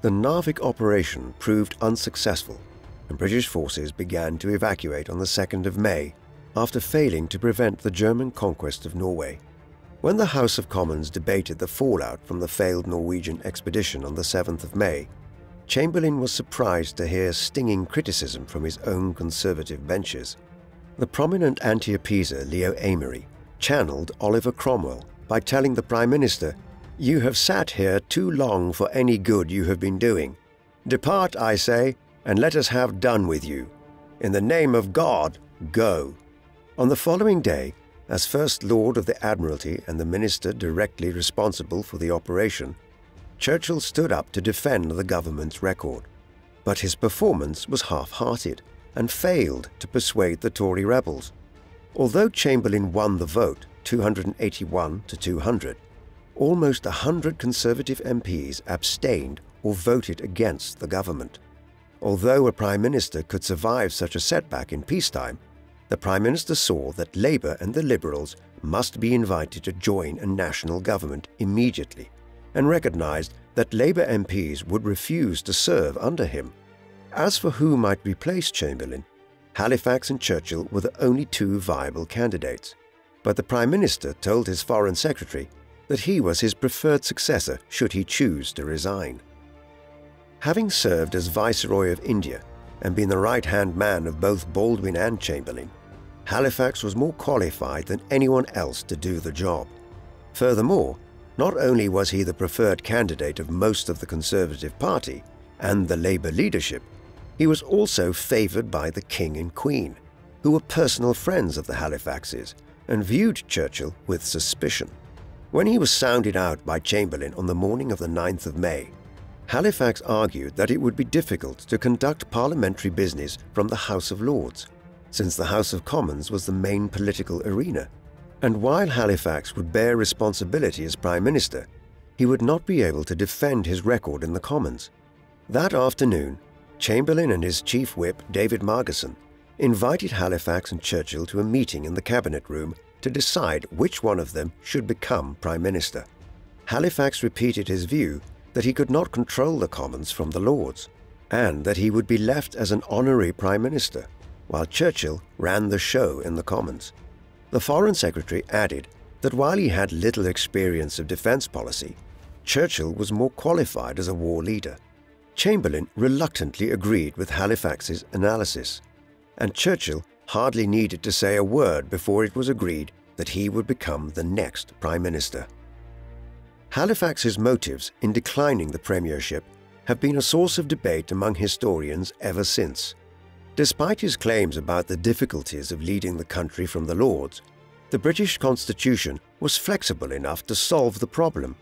The Narvik operation proved unsuccessful, and British forces began to evacuate on the 2nd of May after failing to prevent the German conquest of Norway. When the House of Commons debated the fallout from the failed Norwegian expedition on the 7th of May, Chamberlain was surprised to hear stinging criticism from his own Conservative benches. The prominent anti-appeaser Leo Amery channeled Oliver Cromwell by telling the Prime Minister, "You have sat here too long for any good you have been doing. Depart, I say, and let us have done with you. In the name of God, go." On the following day, as First Lord of the Admiralty and the minister directly responsible for the operation, Churchill stood up to defend the government's record. But his performance was half-hearted and failed to persuade the Tory rebels. Although Chamberlain won the vote 281 to 200, almost 100 Conservative MPs abstained or voted against the government. Although a Prime Minister could survive such a setback in peacetime, the Prime Minister saw that Labour and the Liberals must be invited to join a national government immediately, and recognised that Labour MPs would refuse to serve under him. As for who might replace Chamberlain, Halifax and Churchill were the only two viable candidates, but the Prime Minister told his Foreign Secretary that he was his preferred successor should he choose to resign. Having served as Viceroy of India and been the right-hand man of both Baldwin and Chamberlain, Halifax was more qualified than anyone else to do the job. Furthermore, not only was he the preferred candidate of most of the Conservative Party and the Labour leadership, he was also favoured by the King and Queen, who were personal friends of the Halifaxes and viewed Churchill with suspicion. When he was sounded out by Chamberlain on the morning of the 9th of May, Halifax argued that it would be difficult to conduct parliamentary business from the House of Lords, since the House of Commons was the main political arena, and while Halifax would bear responsibility as Prime Minister, he would not be able to defend his record in the Commons. That afternoon, Chamberlain and his chief whip, David Margeson, invited Halifax and Churchill to a meeting in the Cabinet Room to decide which one of them should become Prime Minister. Halifax repeated his view that he could not control the Commons from the Lords, and that he would be left as an honorary Prime Minister, while Churchill ran the show in the Commons. The Foreign Secretary added that while he had little experience of defence policy, Churchill was more qualified as a war leader. Chamberlain reluctantly agreed with Halifax's analysis, and Churchill hardly needed to say a word before it was agreed that he would become the next Prime Minister. Halifax's motives in declining the premiership have been a source of debate among historians ever since. Despite his claims about the difficulties of leading the country from the Lords, the British Constitution was flexible enough to solve the problem.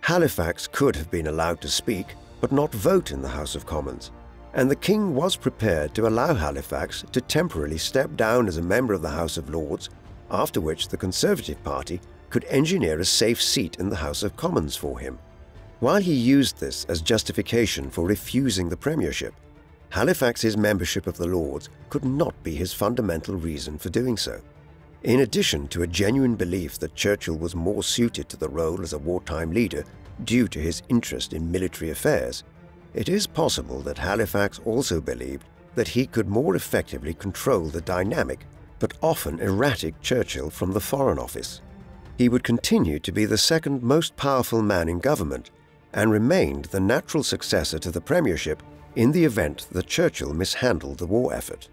Halifax could have been allowed to speak, but not vote in the House of Commons, and the King was prepared to allow Halifax to temporarily step down as a member of the House of Lords, after which the Conservative Party could engineer a safe seat in the House of Commons for him. While he used this as justification for refusing the premiership, Halifax's membership of the Lords could not be his fundamental reason for doing so. In addition to a genuine belief that Churchill was more suited to the role as a wartime leader due to his interest in military affairs, it is possible that Halifax also believed that he could more effectively control the dynamic but often erratic Churchill from the Foreign Office. He would continue to be the second most powerful man in government and remained the natural successor to the premiership in the event that Churchill mishandled the war effort.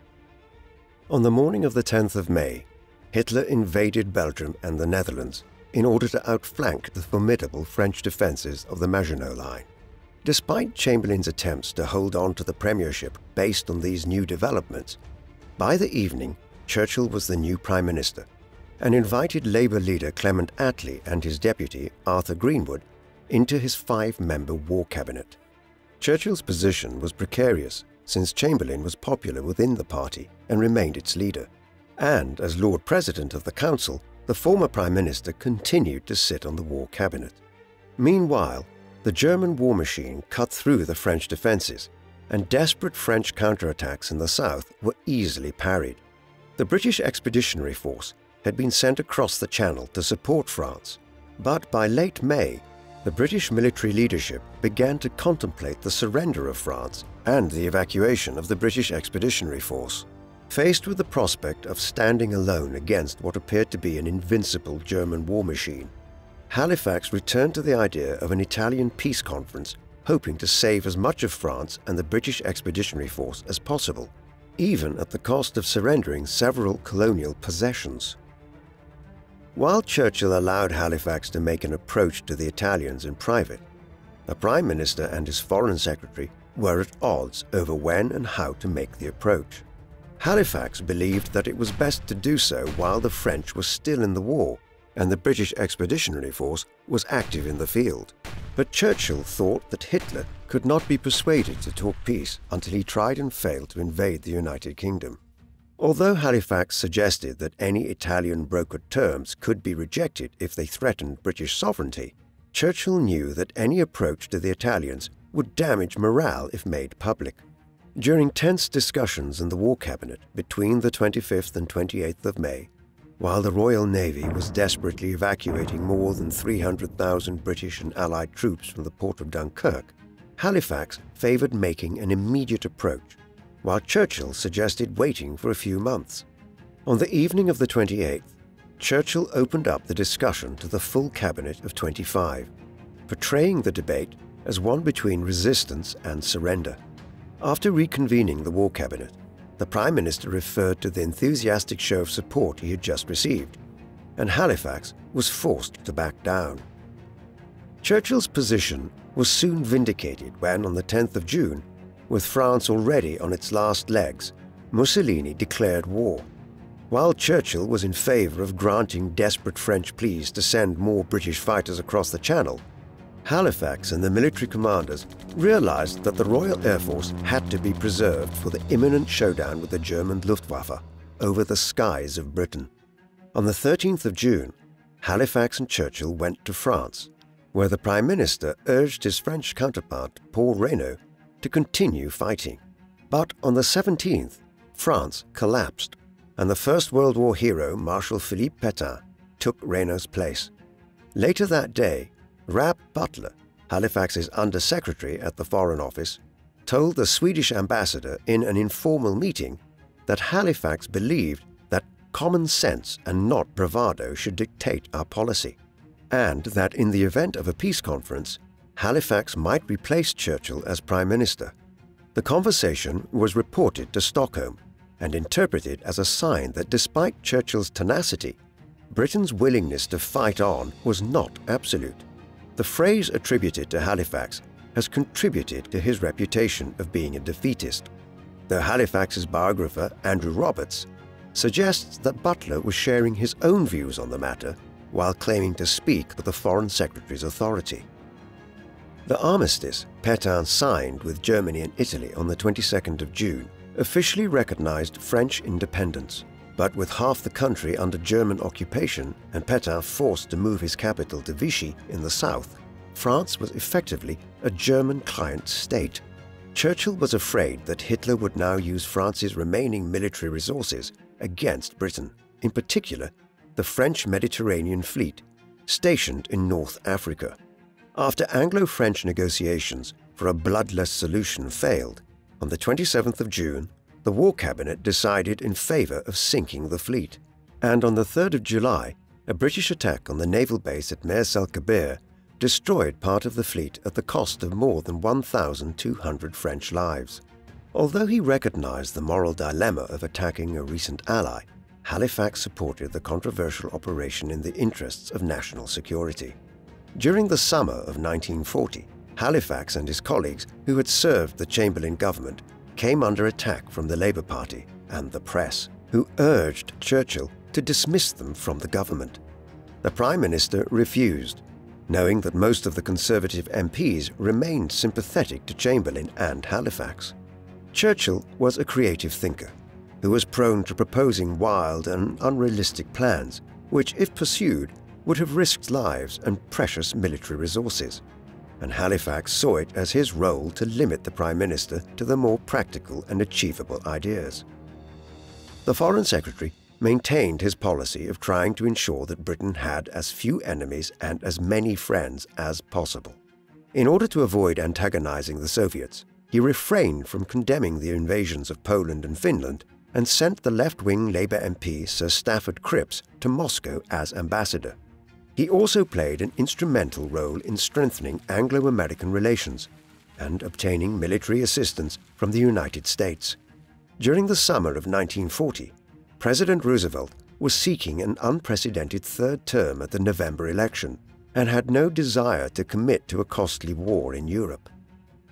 On the morning of the 10th of May, Hitler invaded Belgium and the Netherlands in order to outflank the formidable French defences of the Maginot Line. Despite Chamberlain's attempts to hold on to the premiership based on these new developments, by the evening Churchill was the new Prime Minister, and invited Labour leader Clement Attlee and his deputy, Arthur Greenwood, into his five-member war cabinet. Churchill's position was precarious, since Chamberlain was popular within the party and remained its leader. And as Lord President of the Council, the former Prime Minister continued to sit on the war cabinet. Meanwhile, the German war machine cut through the French defences, and desperate French counterattacks in the south were easily parried. The British Expeditionary Force had been sent across the Channel to support France, but by late May, the British military leadership began to contemplate the surrender of France and the evacuation of the British Expeditionary Force. Faced with the prospect of standing alone against what appeared to be an invincible German war machine, Halifax returned to the idea of an Italian peace conference, hoping to save as much of France and the British Expeditionary Force as possible, even at the cost of surrendering several colonial possessions. While Churchill allowed Halifax to make an approach to the Italians in private, the Prime Minister and his Foreign Secretary were at odds over when and how to make the approach. Halifax believed that it was best to do so while the French were still in the war and the British Expeditionary Force was active in the field. But Churchill thought that Hitler could not be persuaded to talk peace until he tried and failed to invade the United Kingdom. Although Halifax suggested that any Italian brokered terms could be rejected if they threatened British sovereignty, Churchill knew that any approach to the Italians would damage morale if made public. During tense discussions in the War Cabinet between the 25th and 28th of May, while the Royal Navy was desperately evacuating more than 300,000 British and Allied troops from the port of Dunkirk, Halifax favoured making an immediate approach, while Churchill suggested waiting for a few months. On the evening of the 28th, Churchill opened up the discussion to the full Cabinet of 25, portraying the debate as one between resistance and surrender. After reconvening the War Cabinet, the Prime Minister referred to the enthusiastic show of support he had just received, and Halifax was forced to back down. Churchill's position was soon vindicated when, on the 10th of June, with France already on its last legs, Mussolini declared war. While Churchill was in favour of granting desperate French pleas to send more British fighters across the Channel, Halifax and the military commanders realized that the Royal Air Force had to be preserved for the imminent showdown with the German Luftwaffe over the skies of Britain. On the 13th of June, Halifax and Churchill went to France, where the Prime Minister urged his French counterpart, Paul Reynaud, to continue fighting. But on the 17th, France collapsed, and the First World War hero, Marshal Philippe Pétain, took Reynaud's place. Later that day, Rab Butler, Halifax's Under-Secretary at the Foreign Office, told the Swedish ambassador in an informal meeting that Halifax believed that common sense and not bravado should dictate our policy, and that in the event of a peace conference, Halifax might replace Churchill as Prime Minister. The conversation was reported to Stockholm and interpreted as a sign that despite Churchill's tenacity, Britain's willingness to fight on was not absolute. The phrase attributed to Halifax has contributed to his reputation of being a defeatist, though Halifax's biographer, Andrew Roberts, suggests that Butler was sharing his own views on the matter while claiming to speak with the Foreign Secretary's authority. The armistice Pétain signed with Germany and Italy on the 22nd of June officially recognized French independence, but with half the country under German occupation and Pétain forced to move his capital to Vichy in the south, France was effectively a German client state. Churchill was afraid that Hitler would now use France's remaining military resources against Britain, in particular the French Mediterranean fleet, stationed in North Africa. After Anglo-French negotiations for a bloodless solution failed, on the 27th of June, the War Cabinet decided in favour of sinking the fleet, and on the 3rd of July, a British attack on the naval base at Mers el-Kabir destroyed part of the fleet at the cost of more than 1,200 French lives. Although he recognised the moral dilemma of attacking a recent ally, Halifax supported the controversial operation in the interests of national security. During the summer of 1940, Halifax and his colleagues, who had served the Chamberlain government, came under attack from the Labour Party and the press, who urged Churchill to dismiss them from the government. The Prime Minister refused, knowing that most of the Conservative MPs remained sympathetic to Chamberlain and Halifax. Churchill was a creative thinker, who was prone to proposing wild and unrealistic plans, which, if pursued, would have risked lives and precious military resources, and Halifax saw it as his role to limit the Prime Minister to the more practical and achievable ideas. The Foreign Secretary maintained his policy of trying to ensure that Britain had as few enemies and as many friends as possible. In order to avoid antagonizing the Soviets, he refrained from condemning the invasions of Poland and Finland and sent the left-wing Labour MP Sir Stafford Cripps to Moscow as ambassador. He also played an instrumental role in strengthening Anglo-American relations and obtaining military assistance from the United States. During the summer of 1940, President Roosevelt was seeking an unprecedented third term at the November election and had no desire to commit to a costly war in Europe.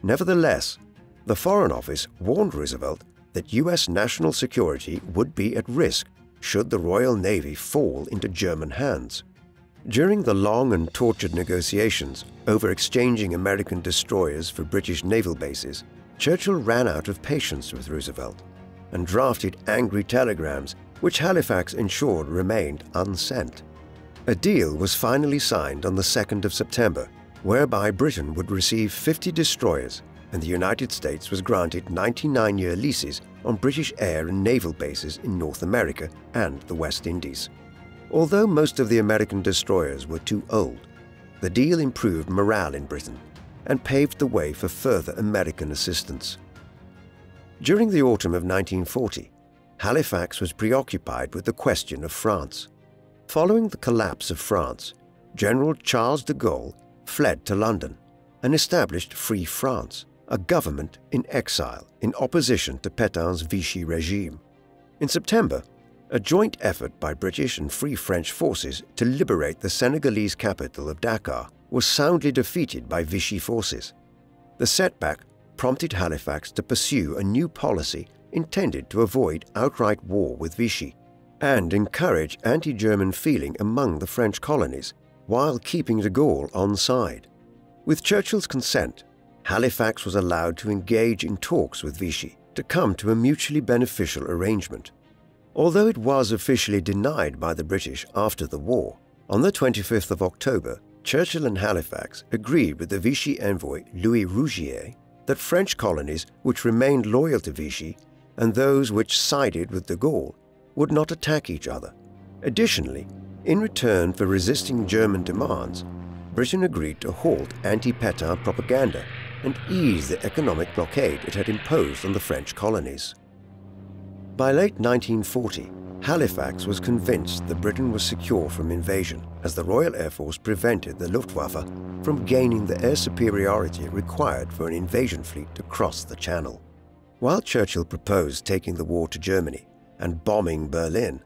Nevertheless, the Foreign Office warned Roosevelt that U.S. national security would be at risk should the Royal Navy fall into German hands. During the long and tortured negotiations over exchanging American destroyers for British naval bases, Churchill ran out of patience with Roosevelt and drafted angry telegrams which Halifax ensured remained unsent. A deal was finally signed on the 2nd of September, whereby Britain would receive 50 destroyers and the United States was granted 99-year leases on British air and naval bases in North America and the West Indies. Although most of the American destroyers were too old, the deal improved morale in Britain and paved the way for further American assistance. During the autumn of 1940, Halifax was preoccupied with the question of France. Following the collapse of France, General Charles de Gaulle fled to London and established Free France, a government in exile in opposition to Pétain's Vichy regime. In September, a joint effort by British and Free French forces to liberate the Senegalese capital of Dakar was soundly defeated by Vichy forces. The setback prompted Halifax to pursue a new policy intended to avoid outright war with Vichy and encourage anti-German feeling among the French colonies while keeping de Gaulle on side. With Churchill's consent, Halifax was allowed to engage in talks with Vichy to come to a mutually beneficial arrangement. Although it was officially denied by the British after the war, on the 25th of October, Churchill and Halifax agreed with the Vichy envoy Louis Rougier that French colonies which remained loyal to Vichy and those which sided with de Gaulle would not attack each other. Additionally, in return for resisting German demands, Britain agreed to halt anti-Pétain propaganda and ease the economic blockade it had imposed on the French colonies. By late 1940, Halifax was convinced that Britain was secure from invasion, as the Royal Air Force prevented the Luftwaffe from gaining the air superiority required for an invasion fleet to cross the Channel. While Churchill proposed taking the war to Germany and bombing Berlin,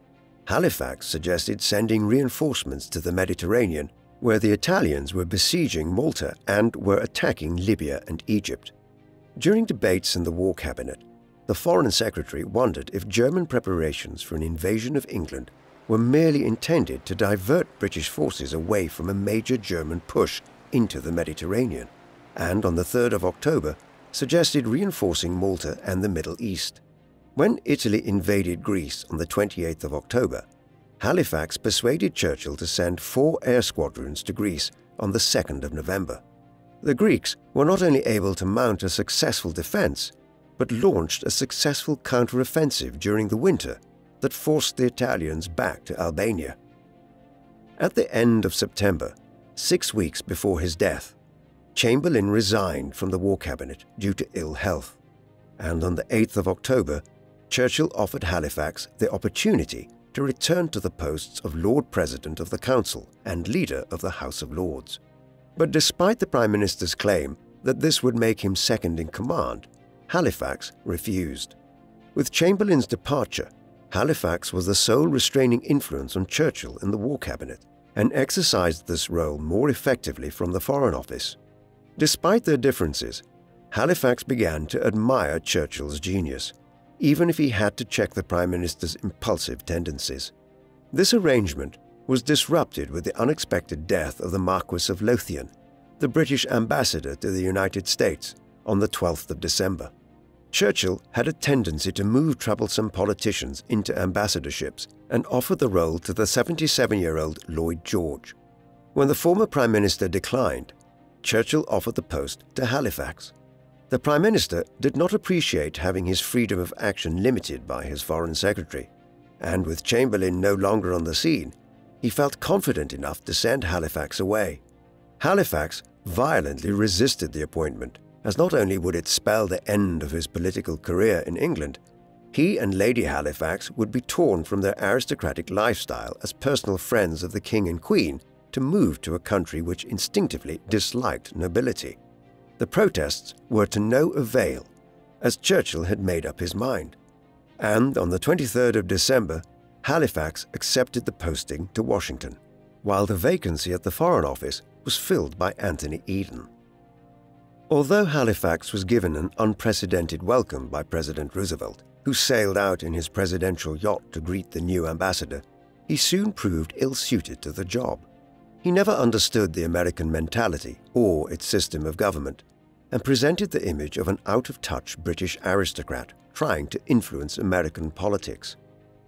Halifax suggested sending reinforcements to the Mediterranean, where the Italians were besieging Malta and were attacking Libya and Egypt. During debates in the War Cabinet, the Foreign Secretary wondered if German preparations for an invasion of England were merely intended to divert British forces away from a major German push into the Mediterranean, and on the 3rd of October suggested reinforcing Malta and the Middle East. When Italy invaded Greece on the 28th of October, Halifax persuaded Churchill to send 4 air squadrons to Greece on the 2nd of November. The Greeks were not only able to mount a successful defense, but launched a successful counteroffensive during the winter that forced the Italians back to Albania. At the end of September, 6 weeks before his death, Chamberlain resigned from the War Cabinet due to ill health, and on the 8th of October, Churchill offered Halifax the opportunity to return to the posts of Lord President of the Council and leader of the House of Lords. But despite the Prime Minister's claim that this would make him second in command, Halifax refused. With Chamberlain's departure, Halifax was the sole restraining influence on Churchill in the War Cabinet and exercised this role more effectively from the Foreign Office. Despite their differences, Halifax began to admire Churchill's genius, even if he had to check the Prime Minister's impulsive tendencies. This arrangement was disrupted with the unexpected death of the Marquis of Lothian, the British ambassador to the United States, on the 12th of December. Churchill had a tendency to move troublesome politicians into ambassadorships and offered the role to the 77-year-old Lloyd George. When the former Prime Minister declined, Churchill offered the post to Halifax. The Prime Minister did not appreciate having his freedom of action limited by his Foreign Secretary, and with Chamberlain no longer on the scene, he felt confident enough to send Halifax away. Halifax violently resisted the appointment, as not only would it spell the end of his political career in England, he and Lady Halifax would be torn from their aristocratic lifestyle as personal friends of the King and Queen to move to a country which instinctively disliked nobility. The protests were to no avail, as Churchill had made up his mind. And on the 23rd of December, Halifax accepted the posting to Washington, while the vacancy at the Foreign Office was filled by Anthony Eden. Although Halifax was given an unprecedented welcome by President Roosevelt, who sailed out in his presidential yacht to greet the new ambassador, he soon proved ill-suited to the job. He never understood the American mentality or its system of government, and presented the image of an out-of-touch British aristocrat trying to influence American politics.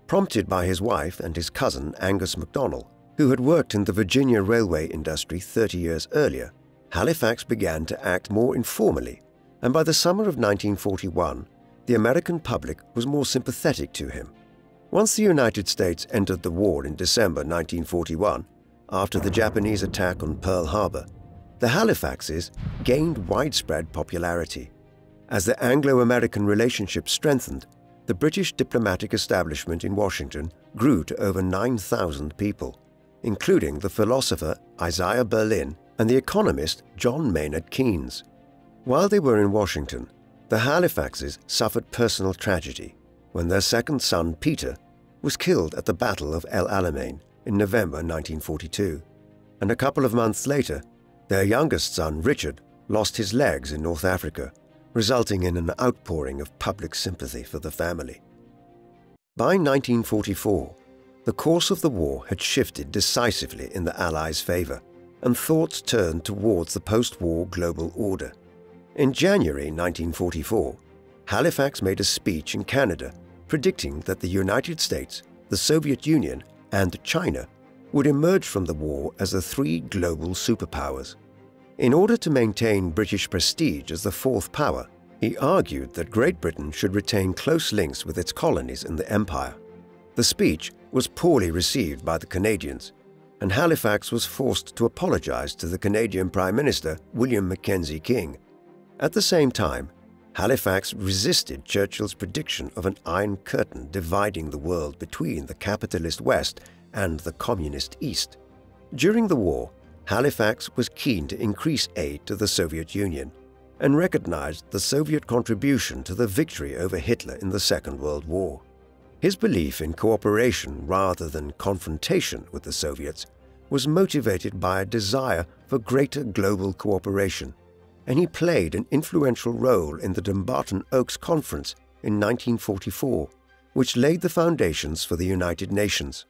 Prompted by his wife and his cousin Angus MacDonald, who had worked in the Virginia railway industry 30 years earlier, Halifax began to act more informally, and by the summer of 1941, the American public was more sympathetic to him. Once the United States entered the war in December 1941, after the Japanese attack on Pearl Harbor, the Halifaxes gained widespread popularity. As the Anglo-American relationship strengthened, the British diplomatic establishment in Washington grew to over 9,000 people, including the philosopher Isaiah Berlin and the economist John Maynard Keynes. While they were in Washington, the Halifaxes suffered personal tragedy when their second son, Peter, was killed at the Battle of El Alamein in November 1942, and a couple of months later, their youngest son, Richard, lost his legs in North Africa, resulting in an outpouring of public sympathy for the family. By 1944, the course of the war had shifted decisively in the Allies' favor, and thoughts turned towards the post-war global order. In January 1944, Halifax made a speech in Canada predicting that the United States, the Soviet Union, and China would emerge from the war as the three global superpowers. In order to maintain British prestige as the fourth power, he argued that Great Britain should retain close links with its colonies in the empire. The speech was poorly received by the Canadians, and Halifax was forced to apologize to the Canadian Prime Minister, William Mackenzie King. At the same time, Halifax resisted Churchill's prediction of an Iron Curtain dividing the world between the capitalist West and the communist East. During the war, Halifax was keen to increase aid to the Soviet Union and recognized the Soviet contribution to the victory over Hitler in the Second World War. His belief in cooperation rather than confrontation with the Soviets was motivated by a desire for greater global cooperation, and he played an influential role in the Dumbarton Oaks Conference in 1944, which laid the foundations for the United Nations.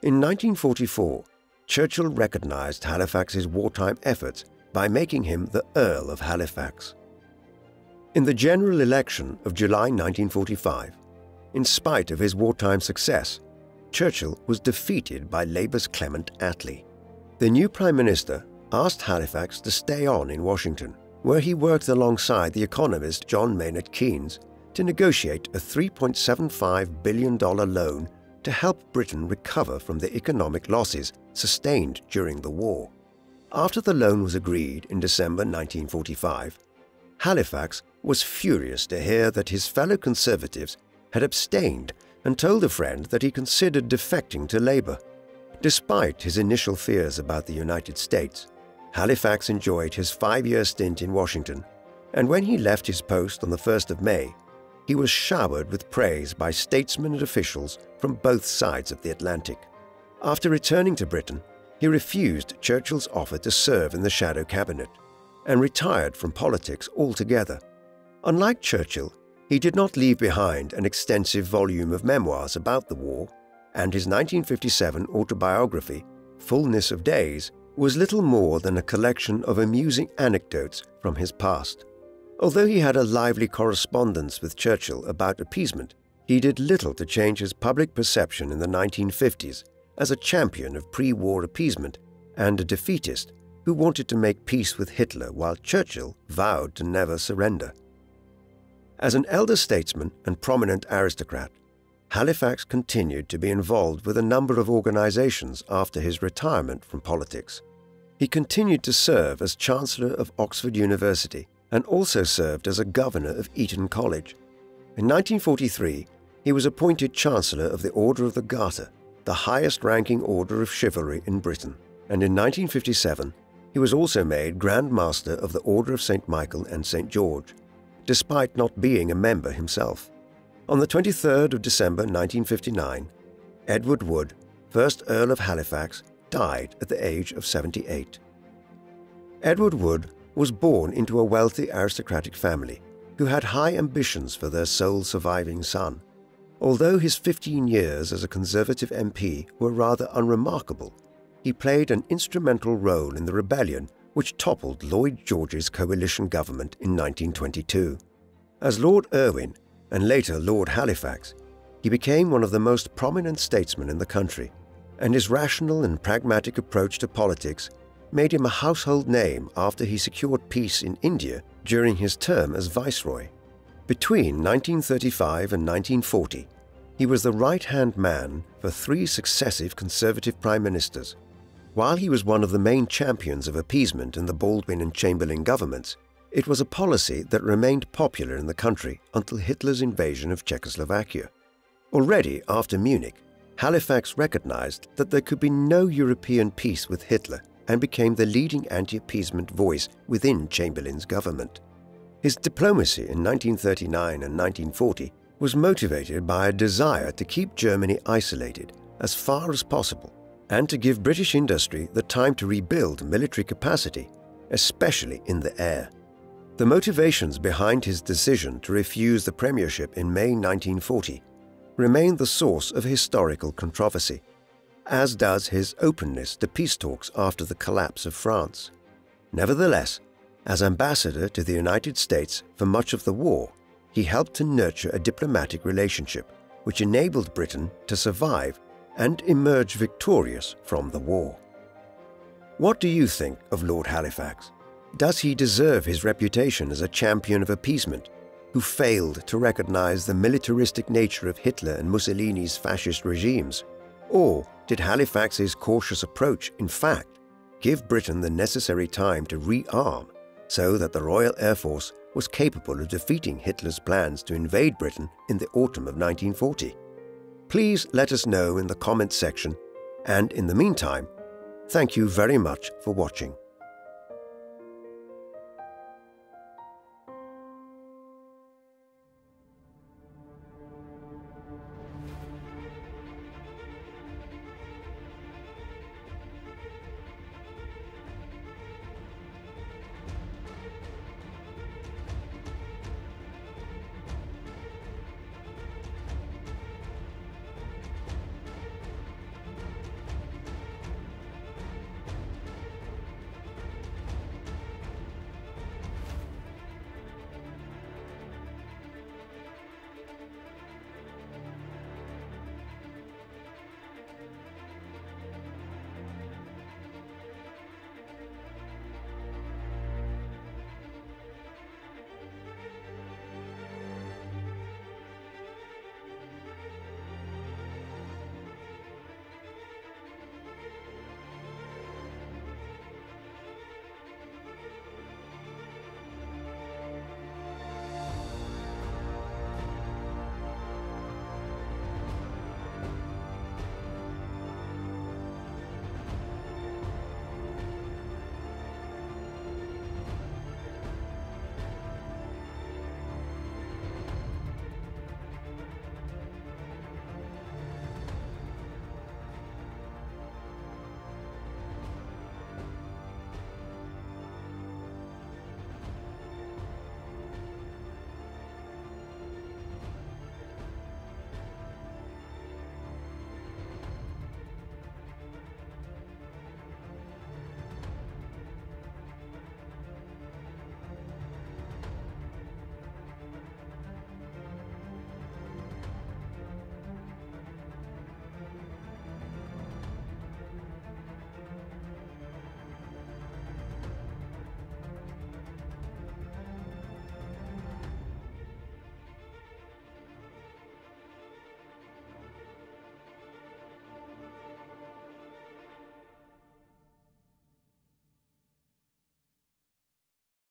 In 1944, Churchill recognized Halifax's wartime efforts by making him the Earl of Halifax. In the general election of July 1945, in spite of his wartime success, Churchill was defeated by Labour's Clement Attlee. The new Prime Minister asked Halifax to stay on in Washington, where he worked alongside the economist John Maynard Keynes to negotiate a $3.75 billion loan to help Britain recover from the economic losses sustained during the war. After the loan was agreed in December 1945, Halifax was furious to hear that his fellow Conservatives had abstained and told a friend that he considered defecting to Labour. Despite his initial fears about the United States, Halifax enjoyed his five-year stint in Washington, and when he left his post on the 1st of May, he was showered with praise by statesmen and officials from both sides of the Atlantic. After returning to Britain, he refused Churchill's offer to serve in the shadow cabinet and retired from politics altogether. Unlike Churchill, he did not leave behind an extensive volume of memoirs about the war, and his 1957 autobiography, Fullness of Days, was little more than a collection of amusing anecdotes from his past. Although he had a lively correspondence with Churchill about appeasement, he did little to change his public perception in the 1950s as a champion of pre-war appeasement and a defeatist who wanted to make peace with Hitler while Churchill vowed to never surrender. As an elder statesman and prominent aristocrat, Halifax continued to be involved with a number of organisations after his retirement from politics. He continued to serve as Chancellor of Oxford University and also served as a governor of Eton College. In 1943, he was appointed Chancellor of the Order of the Garter, the highest-ranking order of chivalry in Britain, and in 1957, he was also made Grand Master of the Order of St. Michael and St. George, despite not being a member himself. On the 23rd of December 1959, Edward Wood, 1st Earl of Halifax, died at the age of 78. Edward Wood was born into a wealthy aristocratic family who had high ambitions for their sole surviving son. Although his 15 years as a Conservative MP were rather unremarkable, he played an instrumental role in the rebellion which toppled Lloyd George's coalition government in 1922. As Lord Irwin, and later Lord Halifax, he became one of the most prominent statesmen in the country, and his rational and pragmatic approach to politics made him a household name after he secured peace in India during his term as Viceroy. Between 1935 and 1940, he was the right-hand man for 3 successive Conservative Prime Ministers. While he was one of the main champions of appeasement in the Baldwin and Chamberlain governments, it was a policy that remained popular in the country until Hitler's invasion of Czechoslovakia. Already after Munich, Halifax recognized that there could be no European peace with Hitler and became the leading anti-appeasement voice within Chamberlain's government. His diplomacy in 1939 and 1940 was motivated by a desire to keep Germany isolated as far as possible and to give British industry the time to rebuild military capacity, especially in the air. The motivations behind his decision to refuse the premiership in May 1940 remain the source of historical controversy, as does his openness to peace talks after the collapse of France. Nevertheless, as ambassador to the United States for much of the war, he helped to nurture a diplomatic relationship which enabled Britain to survive and emerge victorious from the war. What do you think of Lord Halifax? Does he deserve his reputation as a champion of appeasement, who failed to recognize the militaristic nature of Hitler and Mussolini's fascist regimes? Or did Halifax's cautious approach, in fact, give Britain the necessary time to rearm so that the Royal Air Force was capable of defeating Hitler's plans to invade Britain in the autumn of 1940? Please let us know in the comments section, and in the meantime, thank you very much for watching.